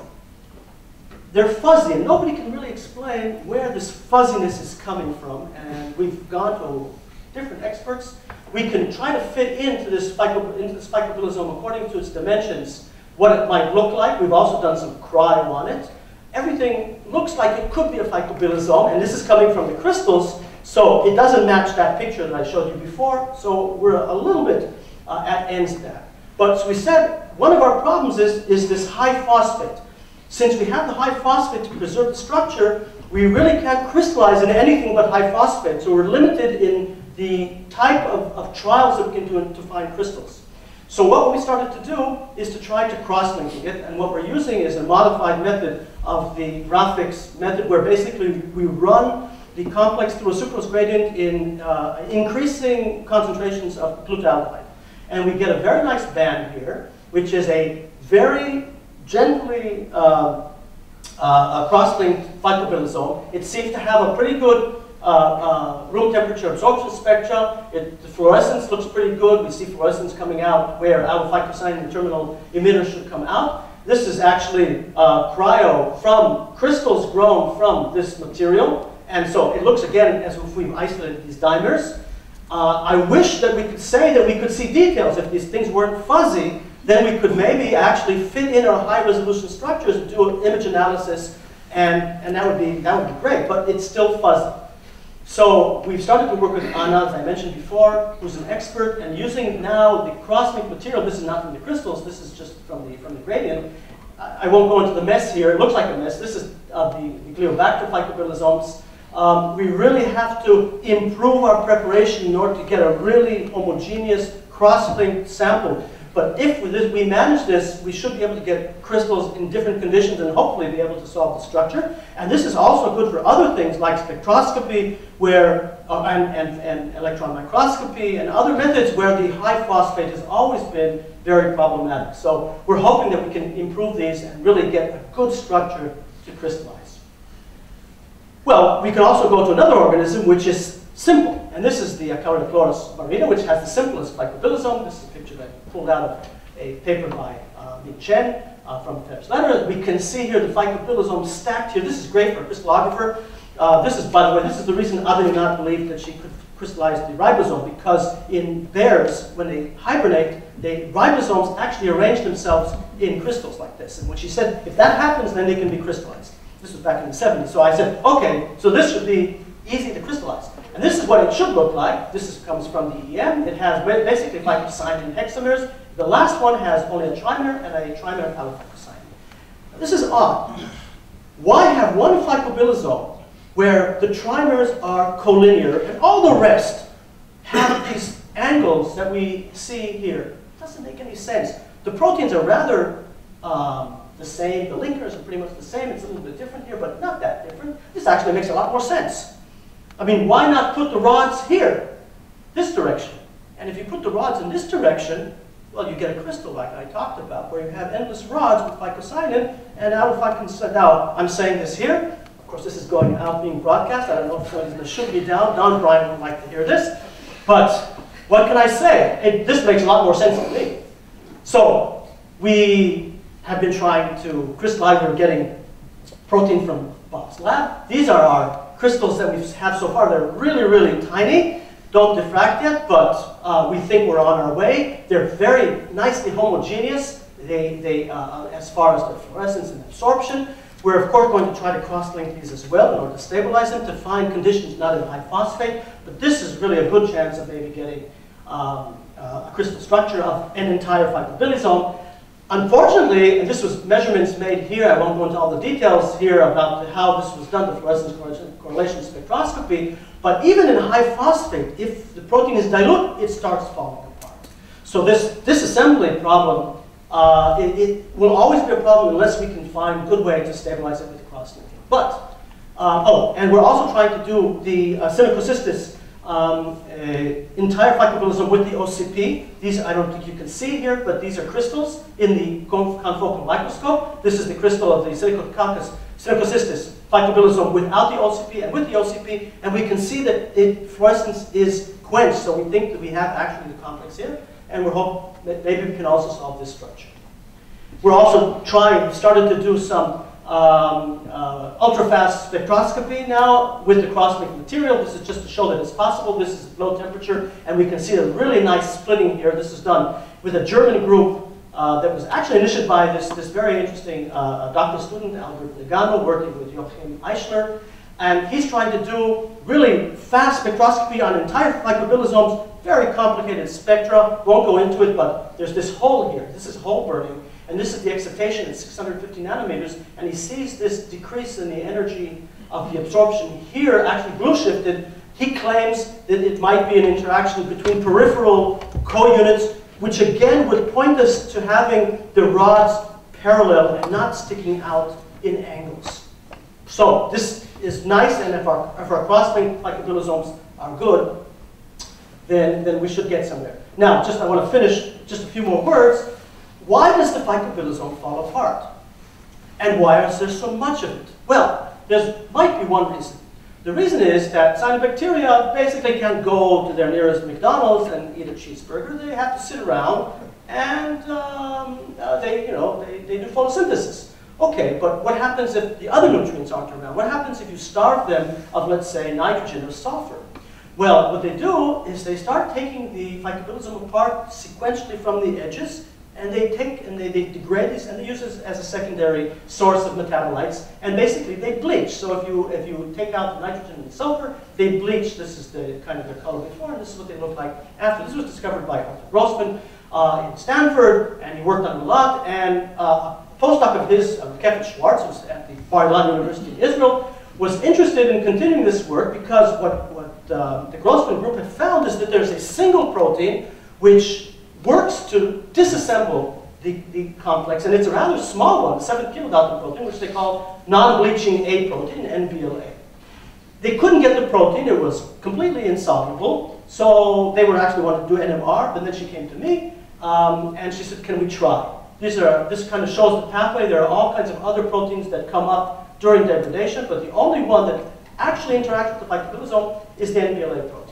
They're fuzzy, and nobody can really explain where this fuzziness is coming from. And we've gone to different experts. We can try to fit into this, phyco, into this phycobilisome according to its dimensions, what it might look like. We've also done some cryo on it. Everything looks like it could be a phycobilisome, and this is coming from the crystals, so it doesn't match that picture that I showed you before, so we're a little bit uh, at ends there. But so we said one of our problems is, is this high phosphate. Since we have the high phosphate to preserve the structure, we really can't crystallize in anything but high phosphate, so we're limited in the type of, of trials that we can do to find crystals. So what we started to do is to try to cross-link it, and what we're using is a modified method of the graphics method, where basically we run the complex through a sucrose gradient in uh, increasing concentrations of glutaldehyde. And we get a very nice band here, which is a very gently uh, uh, cross-linked phycobilisome. It seems to have a pretty good Uh, uh, room temperature absorption spectra. It, the fluorescence looks pretty good. We see fluorescence coming out where allophycocyanin terminal emitter should come out. This is actually uh, cryo from crystals grown from this material. And so it looks again as if we've isolated these dimers. Uh, I wish that we could say that we could see details. If these things weren't fuzzy, then we could maybe actually fit in our high resolution structures and do an image analysis, and, and that would be, that would be great, but it's still fuzzy. So we've started to work with Anna, as I mentioned before, who's an expert, and using now the cross-link material. This is not from the crystals, this is just from the, from the gradient. I, I won't go into the mess here, it looks like a mess. This is uh, the, the Gloeobacter phycobilisomes. Um, we really have to improve our preparation in order to get a really homogeneous cross-linked sample. But if we manage this, we should be able to get crystals in different conditions and hopefully be able to solve the structure. And this is also good for other things like spectroscopy where, uh, and, and, and electron microscopy and other methods where the high phosphate has always been very problematic. So we're hoping that we can improve these and really get a good structure to crystallize. Well, we can also go to another organism which is simple. And this is the Acaurochloris marina, which has the simplest phycobilisome. This is a picture that I pulled out of a paper by uh, Li Chen uh, from Phelps Letter. We can see here the phycobilisome stacked here. This is great for a crystallographer. Uh, this is, by the way, this is the reason I did not believe that she could crystallize the ribosome, because in bears, when they hibernate, the ribosomes actually arrange themselves in crystals like this. And when she said, if that happens, then they can be crystallized. This was back in the seventies. So I said, okay, so this should be easy to crystallize. And this is what it should look like. This is, comes from the E M. It has basically phycocyanin hexamers. The last one has only a trimer and a trimer of allophycocyanin. This is odd. Why have one phycobilisome where the trimers are collinear and all the rest have these angles that we see here? It doesn't make any sense. The proteins are rather um, the same. The linkers are pretty much the same. It's a little bit different here, but not that different. This actually makes a lot more sense. I mean, why not put the rods here, this direction? And if you put the rods in this direction, well, you get a crystal like I talked about, where you have endless rods with phycocyanin, and allophycocyanin. Now, I'm saying this here. Of course, this is going out, being broadcast. I don't know if somebody should be down. Don Bryan would like to hear this. But what can I say? It, this makes a lot more sense to me. So we have been trying to crystallize. We're getting protein from Bob's lab. These are our crystals that we've had so far. They're really, really tiny. Don't diffract yet, but uh, we think we're on our way. They're very nicely homogeneous they, they, uh, as far as their fluorescence and absorption. We're, of course, going to try to cross-link these as well in order to stabilize them, to find conditions not in high phosphate. But this is really a good chance of maybe getting um, uh, a crystal structure of an entire phycobilisome. Unfortunately, and this was measurements made here, I won't go into all the details here about how this was done, the fluorescence correlation spectroscopy, but even in high phosphate, if the protein is dilute, it starts falling apart. So this disassembly problem, uh, it, it will always be a problem unless we can find a good way to stabilize it with the cross-linking. But, uh, oh, and we're also trying to do the uh, Synechocystis Um, uh, entire phycobilisome with the O C P. These I don't think you can see here, but these are crystals in the confocal microscope. This is the crystal of the Synechocystis, Synechocystis phycobilisome without the O C P and with the O C P, and we can see that it, fluorescence is quenched, so we think that we have actually the complex here, and we hope that maybe we can also solve this structure. We're also trying, started to do some Um, uh, ultrafast spectroscopy now with the cross-linked material. This is just to show that it's possible. This is low temperature, and we can see a really nice splitting here. This is done with a German group uh, that was actually initiated by this, this very interesting uh, doctor student, Albert Legano, working with Joachim Eichler. And he's trying to do really fast spectroscopy on entire phycobilosomes, very complicated spectra. Won't go into it, but there's this hole here. This is hole burning. And this is the excitation at six hundred fifty nanometers, and he sees this decrease in the energy of the absorption here, actually blue shifted. He claims that it might be an interaction between peripheral co-units, which again would point us to having the rods parallel and not sticking out in angles. So this is nice, and if our, if our cross-linked phycobilisomes are good, then, then we should get somewhere. Now, just I want to finish just a few more words. Why does the phycobilisome fall apart? And why is there so much of it? Well, there might be one reason. The reason is that cyanobacteria basically can't go to their nearest McDonald's and eat a cheeseburger. They have to sit around and um, uh, they, you know, they, they do photosynthesis. Okay, but what happens if the other nutrients aren't around? What happens if you starve them of, let's say, nitrogen or sulfur? Well, what they do is they start taking the phycobilisome apart sequentially from the edges, and they take and they, they degrade these and they use this as a secondary source of metabolites, and basically they bleach. So if you if you take out the nitrogen and sulfur, they bleach. This is the kind of their color before, and this is what they look like after. This was discovered by Arthur Grossman uh, in Stanford, and he worked on it a lot. And uh, a postdoc of his, uh, Kevin Schwartz, who was at the Bar-Ilan University in Israel, was interested in continuing this work because what what uh, the Grossman group had found is that there's a single protein which works to disassemble the, the complex, and it's a rather small one, seven kilodalton protein, which they call non-bleaching A protein, N B L A. They couldn't get the protein, it was completely insoluble, so they were actually wanting to do N M R, but then she came to me, um, and she said, can we try? These are, this kind of shows the pathway. There are all kinds of other proteins that come up during degradation, but the only one that actually interacts with the phycobilisome is the N B L A protein.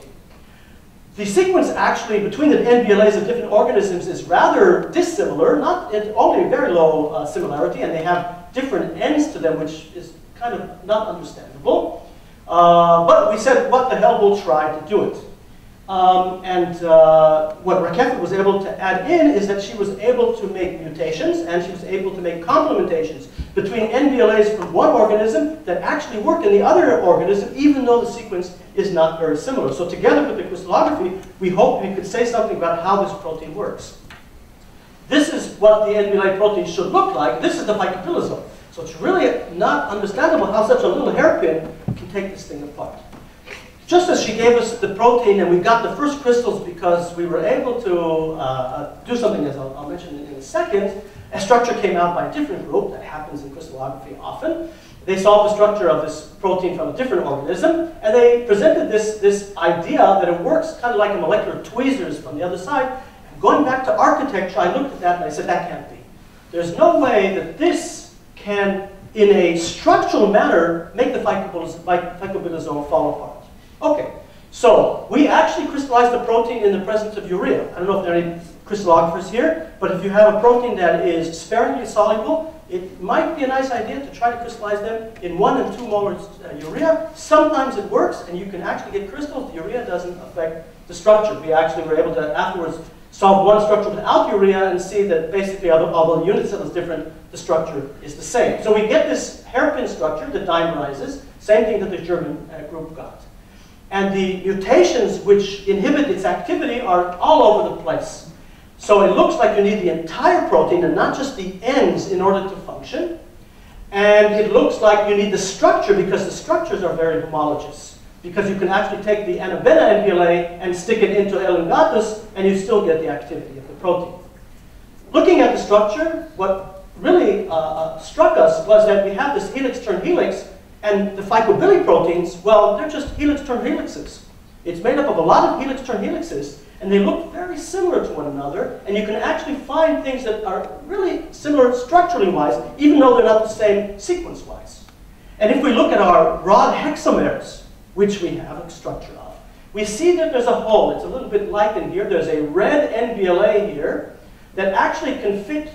The sequence actually between the N B L As of different organisms is rather dissimilar, not it, only very low uh, similarity, and they have different ends to them, which is kind of not understandable. Uh, but we said, what the hell, we'll try to do it. Um, and uh, what Rakefa was able to add in is that she was able to make mutations, and she was able to make complementations between N B L As from one organism that actually work in the other organism, even though the sequence is not very similar. So together with the crystallography, we hope we could say something about how this protein works. This is what the N B L A protein should look like. This is the phycobilisome. So it's really not understandable how such a little hairpin can take this thing apart. Just as she gave us the protein and we got the first crystals because we were able to uh, do something, as I'll, I'll mention in a second, a structure came out by a different group. That happens in crystallography often. They saw the structure of this protein from a different organism, and they presented this, this idea that it works kind of like a molecular tweezers from the other side. And going back to architecture, I looked at that and I said, that can't be. There's no way that this can, in a structural manner, make the phycobilisome, phycobilisome fall apart. Okay, so we actually crystallized the protein in the presence of urea. I don't know if there are any crystallographers here, but if you have a protein that is sparingly soluble, it might be a nice idea to try to crystallize them in one and two molars uh, urea. Sometimes it works, and you can actually get crystals. The urea doesn't affect the structure. We actually were able to afterwards solve one structure without urea and see that basically, although the unit cell is different, the structure is the same. So we get this hairpin structure that dimerizes, same thing that the German uh, group got. And the mutations which inhibit its activity are all over the place. So it looks like you need the entire protein and not just the ends in order to function. And it looks like you need the structure because the structures are very homologous. Because you can actually take the anabeta N B L A and stick it into elongatus and you still get the activity of the protein. Looking at the structure, what really uh, uh, struck us was that we have this helix-turn-helix. And the phycobili proteins, well, they're just helix-turn helixes. It's made up of a lot of helix-turn helixes, and they look very similar to one another, and you can actually find things that are really similar structurally-wise, even though they're not the same sequence-wise. And if we look at our rod hexamers, which we have a structure of, we see that there's a hole. It's a little bit light in here. There's a red N B L A here that actually can fit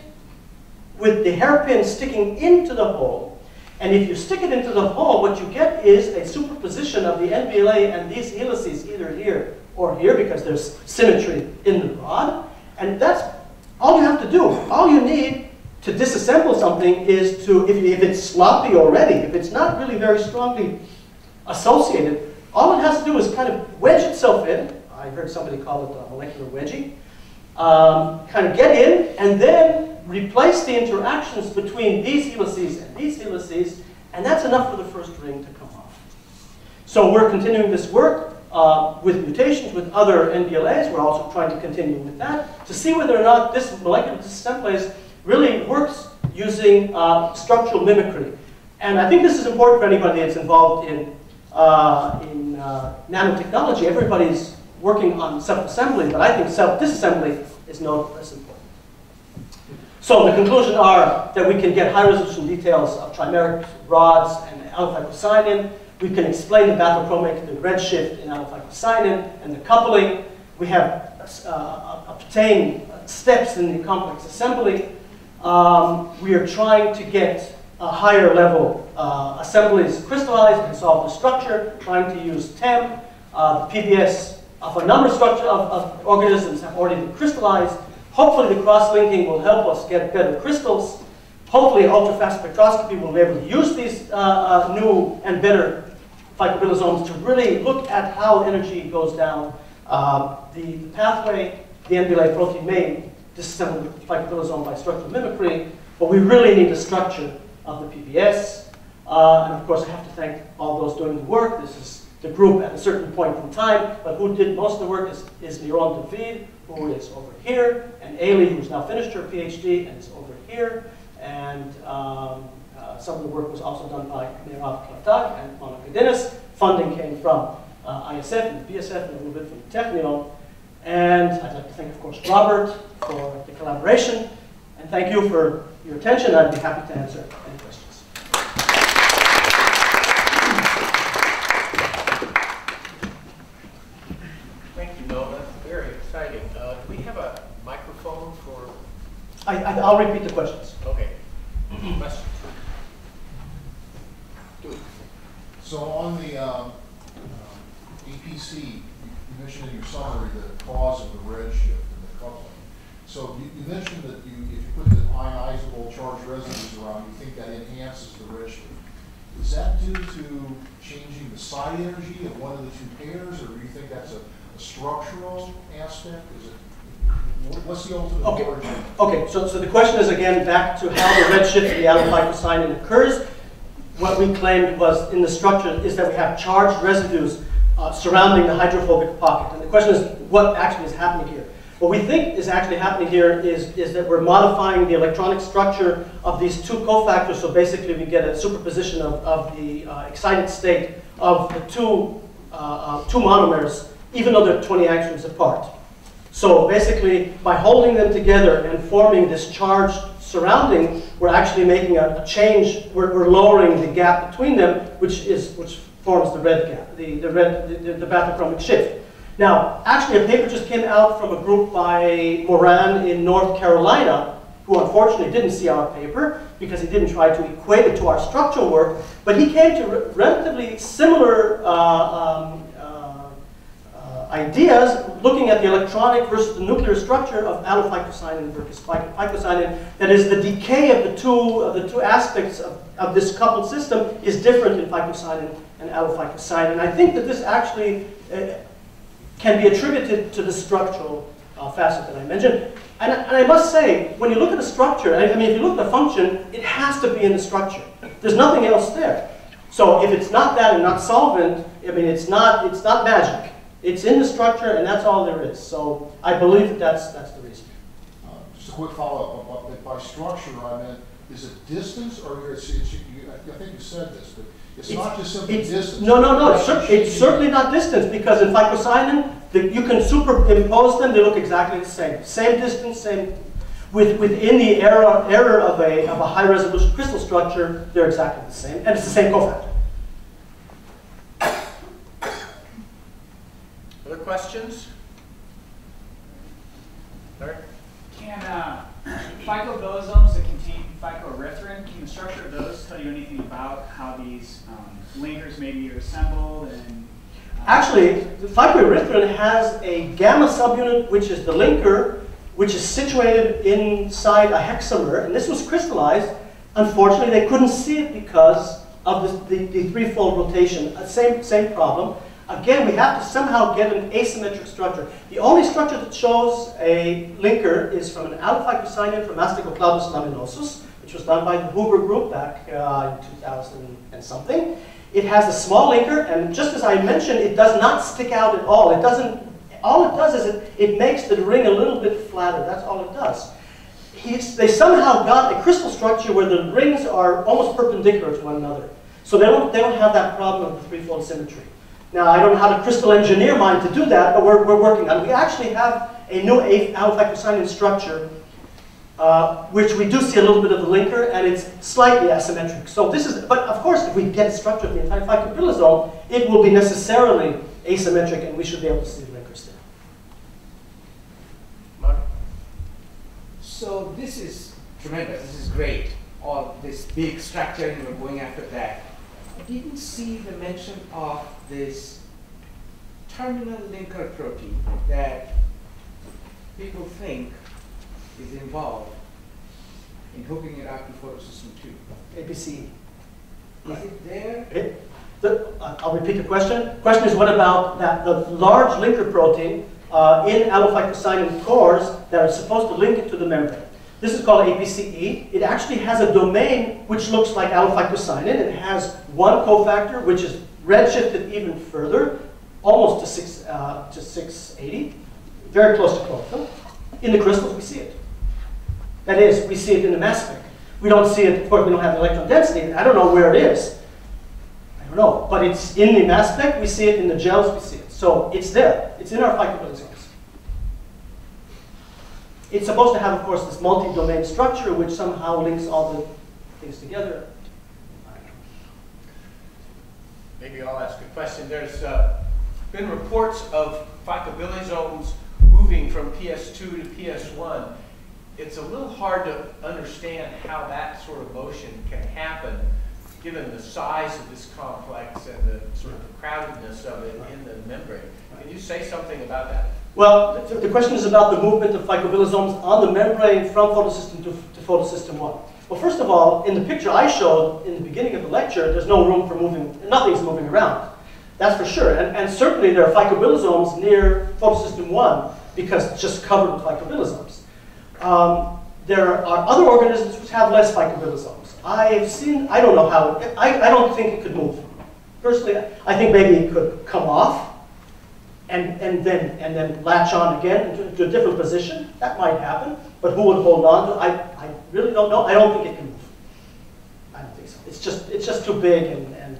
with the hairpin sticking into the hole. And if you stick it into the hole, what you get is a superposition of the N B L A and these helices, either here or here, because there's symmetry in the rod. And that's all you have to do. All you need to disassemble something is to, if, if it's sloppy already, if it's not really very strongly associated, all it has to do is kind of wedge itself in. I heard somebody call it a molecular wedgie. Um, kind of get in, and then replace the interactions between these helices and these helices, and that's enough for the first ring to come off. So we're continuing this work uh, with mutations with other N B L As. We're also trying to continue with that to see whether or not this molecular disassemblase really works using uh, structural mimicry. And I think this is important for anybody that's involved in, uh, in uh, nanotechnology. Everybody's working on self-assembly, but I think self-disassembly is no less important. So the conclusion are that we can get high-resolution details of trimeric rods and allophycocyanin. We can explain the bathochromic, the redshift in allophycocyanin, and the coupling. We have uh, obtained steps in the complex assembly. Um, we are trying to get a higher level uh, assemblies crystallized and solve the structure, trying to use T E M. Uh, the P B S of a number structure of, of organisms have already been crystallized. Hopefully the cross-linking will help us get better crystals. Hopefully ultra-fast spectroscopy will be able to use these uh, uh, new and better phycobilisomes to really look at how energy goes down uh, the, the pathway. The N B L A protein may disassemble the phycobilisome by structural mimicry, but we really need the structure of the P B S. Uh, and of course I have to thank all those doing the work. This is the group at a certain point in time, but who did most of the work is, is Liron David, who is over here, and Ailey, who's now finished her PhD and is over here, and um, uh, some of the work was also done by Meirav Klatak and Monica Dennis. Funding came from uh, I S F and B S F and a little bit from Technion. And I'd like to thank, of course, Robert for the collaboration, and thank you for your attention. I'd be happy to answer any questions. I, I, I'll repeat the questions. Okay. Questions. So on the um, uh, E P C, you mentioned in your summary the cause of the redshift and the coupling. So you, you mentioned that you, if you put the ionizable charged residues around, you think that enhances the redshift. Is that due to changing the side energy of one of the two pairs, or do you think that's a, a structural aspect? Is it? What's the ultimate okay. origin? Okay, so, so the question is again back to how the redshift of the allophycocyanin occurs. What we claimed was in the structure is that we have charged residues uh, surrounding the hydrophobic pocket. And the question is what actually is happening here? What we think is actually happening here is, is that we're modifying the electronic structure of these two cofactors. So basically we get a superposition of, of the uh, excited state of the two, uh, uh, two monomers, even though they're twenty angstroms apart. So basically, by holding them together and forming this charged surrounding, we're actually making a, a change. We're, we're lowering the gap between them, which is which forms the red gap, the the red the, the, the bathochromic shift. Now, actually, a paper just came out from a group by Moran in North Carolina, who unfortunately didn't see our paper because he didn't try to equate it to our structural work. But he came to re relatively similar. Uh, um, ideas looking at the electronic versus the nuclear structure of allophycocyanin versus phycocyanin. That is, the decay of the two of the two aspects of, of this coupled system is different in phycocyanin and allophycocyanin. And I think that this actually uh, can be attributed to the structural uh, facet that I mentioned. And, and I must say, when you look at the structure, I, I mean, if you look at the function, it has to be in the structure. There's nothing else there. So if it's not that and not solvent, I mean, it's not it's not magic. It's in the structure, and that's all there is. So I believe that that's, that's the reason. Uh, just a quick follow-up on what by structure I meant. Is it distance, or it's, it's, you, I think you said this, but it's, it's not just simply distance. No, no, no. It's, cer it's certainly not distance, because in phycocyanin, the, you can superimpose them. They look exactly the same. Same distance, same. With, within the error, error of a, of a high-resolution crystal structure, they're exactly the same, and it's the same cofactor. Other questions? Larry? Can uh, phycobilisomes that contain phycoerythrin, can the structure of those tell you anything about how these um, linkers maybe are assembled? And, uh, actually, the phycoerythrin has a gamma subunit, which is the linker, which is situated inside a hexamer. And this was crystallized. Unfortunately, they couldn't see it because of the, the, the threefold rotation. Uh, same, same problem. Again, we have to somehow get an asymmetric structure. The only structure that shows a linker is from an allophycocyanin from Masticocladus laminosus, which was done by the Huber group back uh, in two thousand and something. It has a small linker, and just as I mentioned, it does not stick out at all. It doesn't. All it does is it, it makes the ring a little bit flatter. That's all it does. He's, they somehow got a crystal structure where the rings are almost perpendicular to one another, so they don't they don't have that problem of the threefold symmetry. Now, I don't know how to crystal engineer mine to do that, but we're, we're working on it. We actually have a new allophycocyanin structure, uh, which we do see a little bit of the linker, and it's slightly asymmetric. So this is, but of course, if we get the structure of the entire phycobilisome, it will be necessarily asymmetric, and we should be able to see the linkers there. Mark? So this is tremendous. This is great. All this big structure, and we're going after that. I didn't see the mention of this terminal linker protein that people think is involved in hooking it up to photosystem two. A B C. Is it there? It, the, uh, I'll repeat the question. Question is, what about that the large linker protein uh, in allophycocyanin cores that are supposed to link it to the membrane? This is called A B C E. It actually has a domain which looks like allophycocyanin. It has one cofactor, which is redshifted even further, almost to, six, uh, to six eighty, very close to chlorophyll. In the crystals, we see it. That is, we see it in the mass spec. We don't see it, of course, we don't have electron density. I don't know where it is. I don't know. But it's in the mass spec. We see it in the gels. We see it. So it's there. It's in our phycobilisomes. It's supposed to have, of course, this multi-domain structure, which somehow links all the things together. Maybe I'll ask a question. There's uh, been reports of phycobilisomes moving from P S two to P S one. It's a little hard to understand how that sort of motion can happen, given the size of this complex and the sort of crowdedness of it in the membrane. Can you say something about that? Well, the question is about the movement of phycobilisomes on the membrane from photosystem to, to photosystem one. Well, first of all, in the picture I showed in the beginning of the lecture, there's no room for moving, nothing's moving around. That's for sure. And, and certainly there are phycobilisomes near photosystem one because it's just covered with phycobilisomes. Um, there are other organisms which have less phycobilisomes. I've seen, I don't know how, it, I, I don't think it could move. Personally, I think maybe it could come off and, and, then, and then latch on again to, to a different position. That might happen, but who would hold on to? I, I really don't know. I don't think it can move. I don't think so. It's just, it's just too big. And, and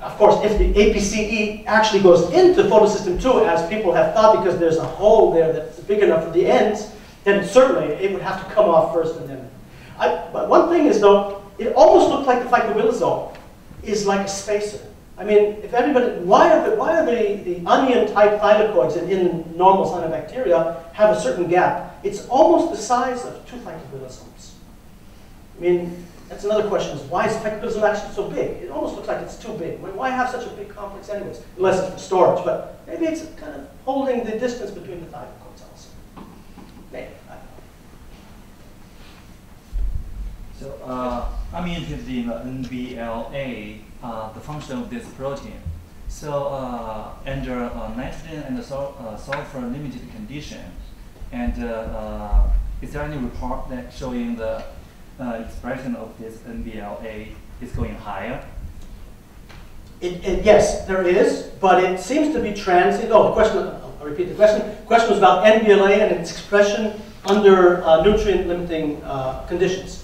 of course, if the A P C E actually goes into photosystem two, as people have thought, because there's a hole there that's big enough for the ends, then certainly it would have to come off first and then. I, but one thing is though, it almost looked like the phycobilisome is like a spacer. I mean, if everybody, why are the, why are the, the onion type thylakoids in, in normal cyanobacteria have a certain gap? It's almost the size of two phycobilisomes. I mean, that's another question, is why is phycobilisome actually so big? It almost looks like it's too big. I mean, why have such a big complex anyways? Unless it's for storage, but maybe it's kind of holding the distance between the thylakoids. So uh, I'm interested in the N B L A, uh, the function of this protein. So uh, under uh, nitrogen and the sul uh, sulfur limited condition, and uh, uh, is there any report that showing the uh, expression of this N B L A is going higher? It, it, yes, there is, but it seems to be transient. Oh, the question. I'll repeat the question. The question was about N B L A and its expression under uh, nutrient-limiting uh, conditions.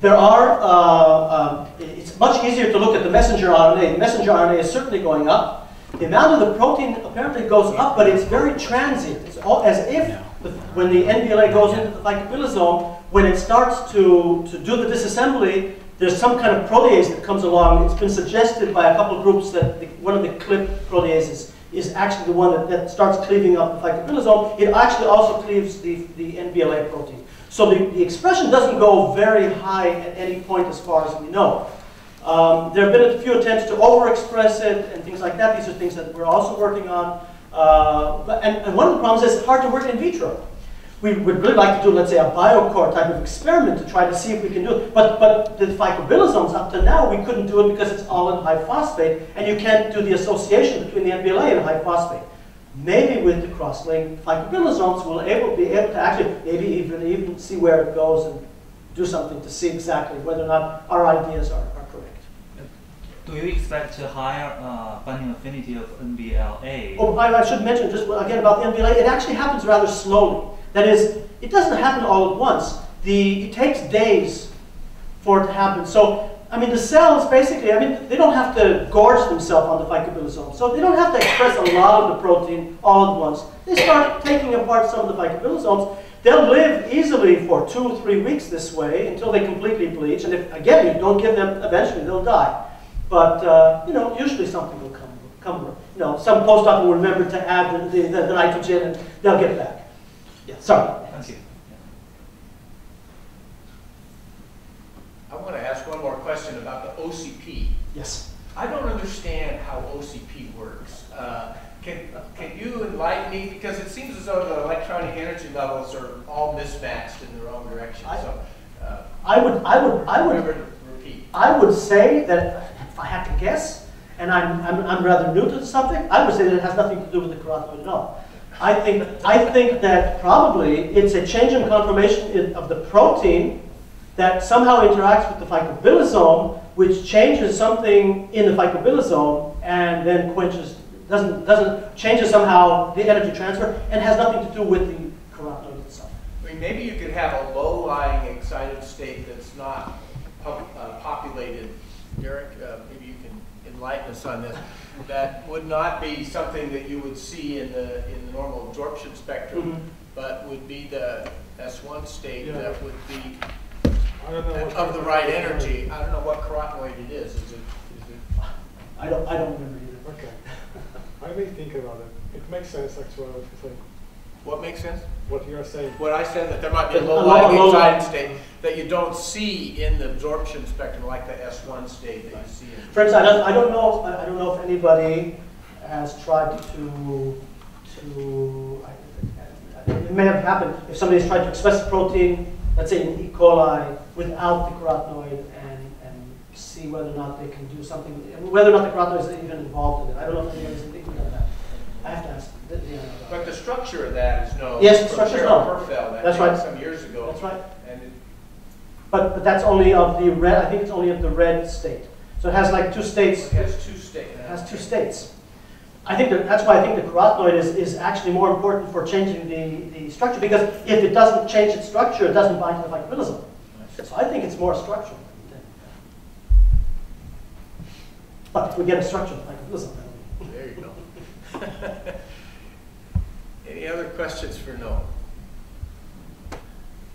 There are, uh, uh, it's much easier to look at the messenger R N A. The messenger R N A is certainly going up. The amount of the protein apparently goes up, but it's very transient. It's all, as if the, when the N B L A goes into the phycobilisome, when it starts to, to do the disassembly, there's some kind of protease that comes along. It's been suggested by a couple of groups that the, one of the clip proteases is actually the one that, that starts cleaving up the phycobilisome. It actually also cleaves the, the N B L A protein. So the, the expression doesn't go very high at any point as far as we know. Um, there have been a few attempts to overexpress it and things like that. These are things that we're also working on. Uh, but, and, and one of the problems is it's hard to work in vitro. We would really like to do, let's say, a biocore type of experiment to try to see if we can do it. But, but the phycobilisomes, up to now, we couldn't do it because it's all in high phosphate, and you can't do the association between the N B L A and high phosphate. Maybe with the cross-link phycobilisomes, we'll able, be able to actually maybe even, even see where it goes and do something to see exactly whether or not our ideas are, are correct. Do you expect a higher uh, binding affinity of N B L A? Oh, I, I should mention just again about the N B L A, it actually happens rather slowly. That is, it doesn't happen all at once. The, it takes days for it to happen. So, I mean, the cells basically, I mean, they don't have to gorge themselves on the phycobilisome. So they don't have to express a lot of the protein all at once. They start taking apart some of the phycobilisomes. They'll live easily for two or three weeks this way until they completely bleach. And if, again, you don't give them, eventually they'll die. But, uh, you know, usually something will come. come you know, some postdoc will remember to add the, the, the, the nitrogen and they'll get back. Yeah, sorry. Thank you. I want to ask one more question about the O C P. Yes. I don't understand how O C P works. Uh, can, can you enlighten me? Because it seems as though the electronic energy levels are all mismatched in their own direction. I, so, uh, I would, I would, I would, repeat. I would say that if I had to guess, and I'm, I'm, I'm rather new to the subject, I would say that it has nothing to do with the carotenoid at all. I think, I think that probably it's a change in conformation of the protein that somehow interacts with the phycobilisome, which changes something in the phycobilisome and then quenches, doesn't, doesn't, changes somehow the energy transfer and has nothing to do with the carotenoid itself. I mean, maybe you could have a low-lying excited state that's not pop, uh, populated. Derek, uh, maybe you can enlighten us on this. That would not be something that you would see in the in the normal absorption spectrum, mm-hmm. but would be the S one state yeah. that would be I don't know that, of the right energy. energy. I don't know what carotenoid it is. Is it? Is it? I don't. I don't remember either. Okay. I will think about it. It makes sense actually. What you think? What makes sense? What you are saying. What I said that there might be a low-lying excited state that you don't see in the absorption spectrum, like the S one state that you see. In For instance, I don't, I don't know. I don't know if anybody has tried to to. I, it may have happened if somebody's tried to express the protein, let's say in E. coli, without the carotenoid, and and see whether or not they can do something, whether or not the carotenoid is even involved in it. I don't know if anybody's thinking of that. I have to ask. But the structure of that is known. Yes, the structure is known. That that's right. Some years ago. That's right. And it but but that's only of the red. I think it's only of the red state. So it has like two states. It has two states. It has two states. I think that that's why I think the carotenoid is is actually more important for changing the the structure, because if it doesn't change its structure, it doesn't bind to the phycobilisome. So I think it's more structural. But if we get a structure of phycobilisome. There you go. Any other questions for Noam?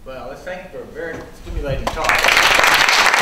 Well, let's thank you for a very stimulating talk.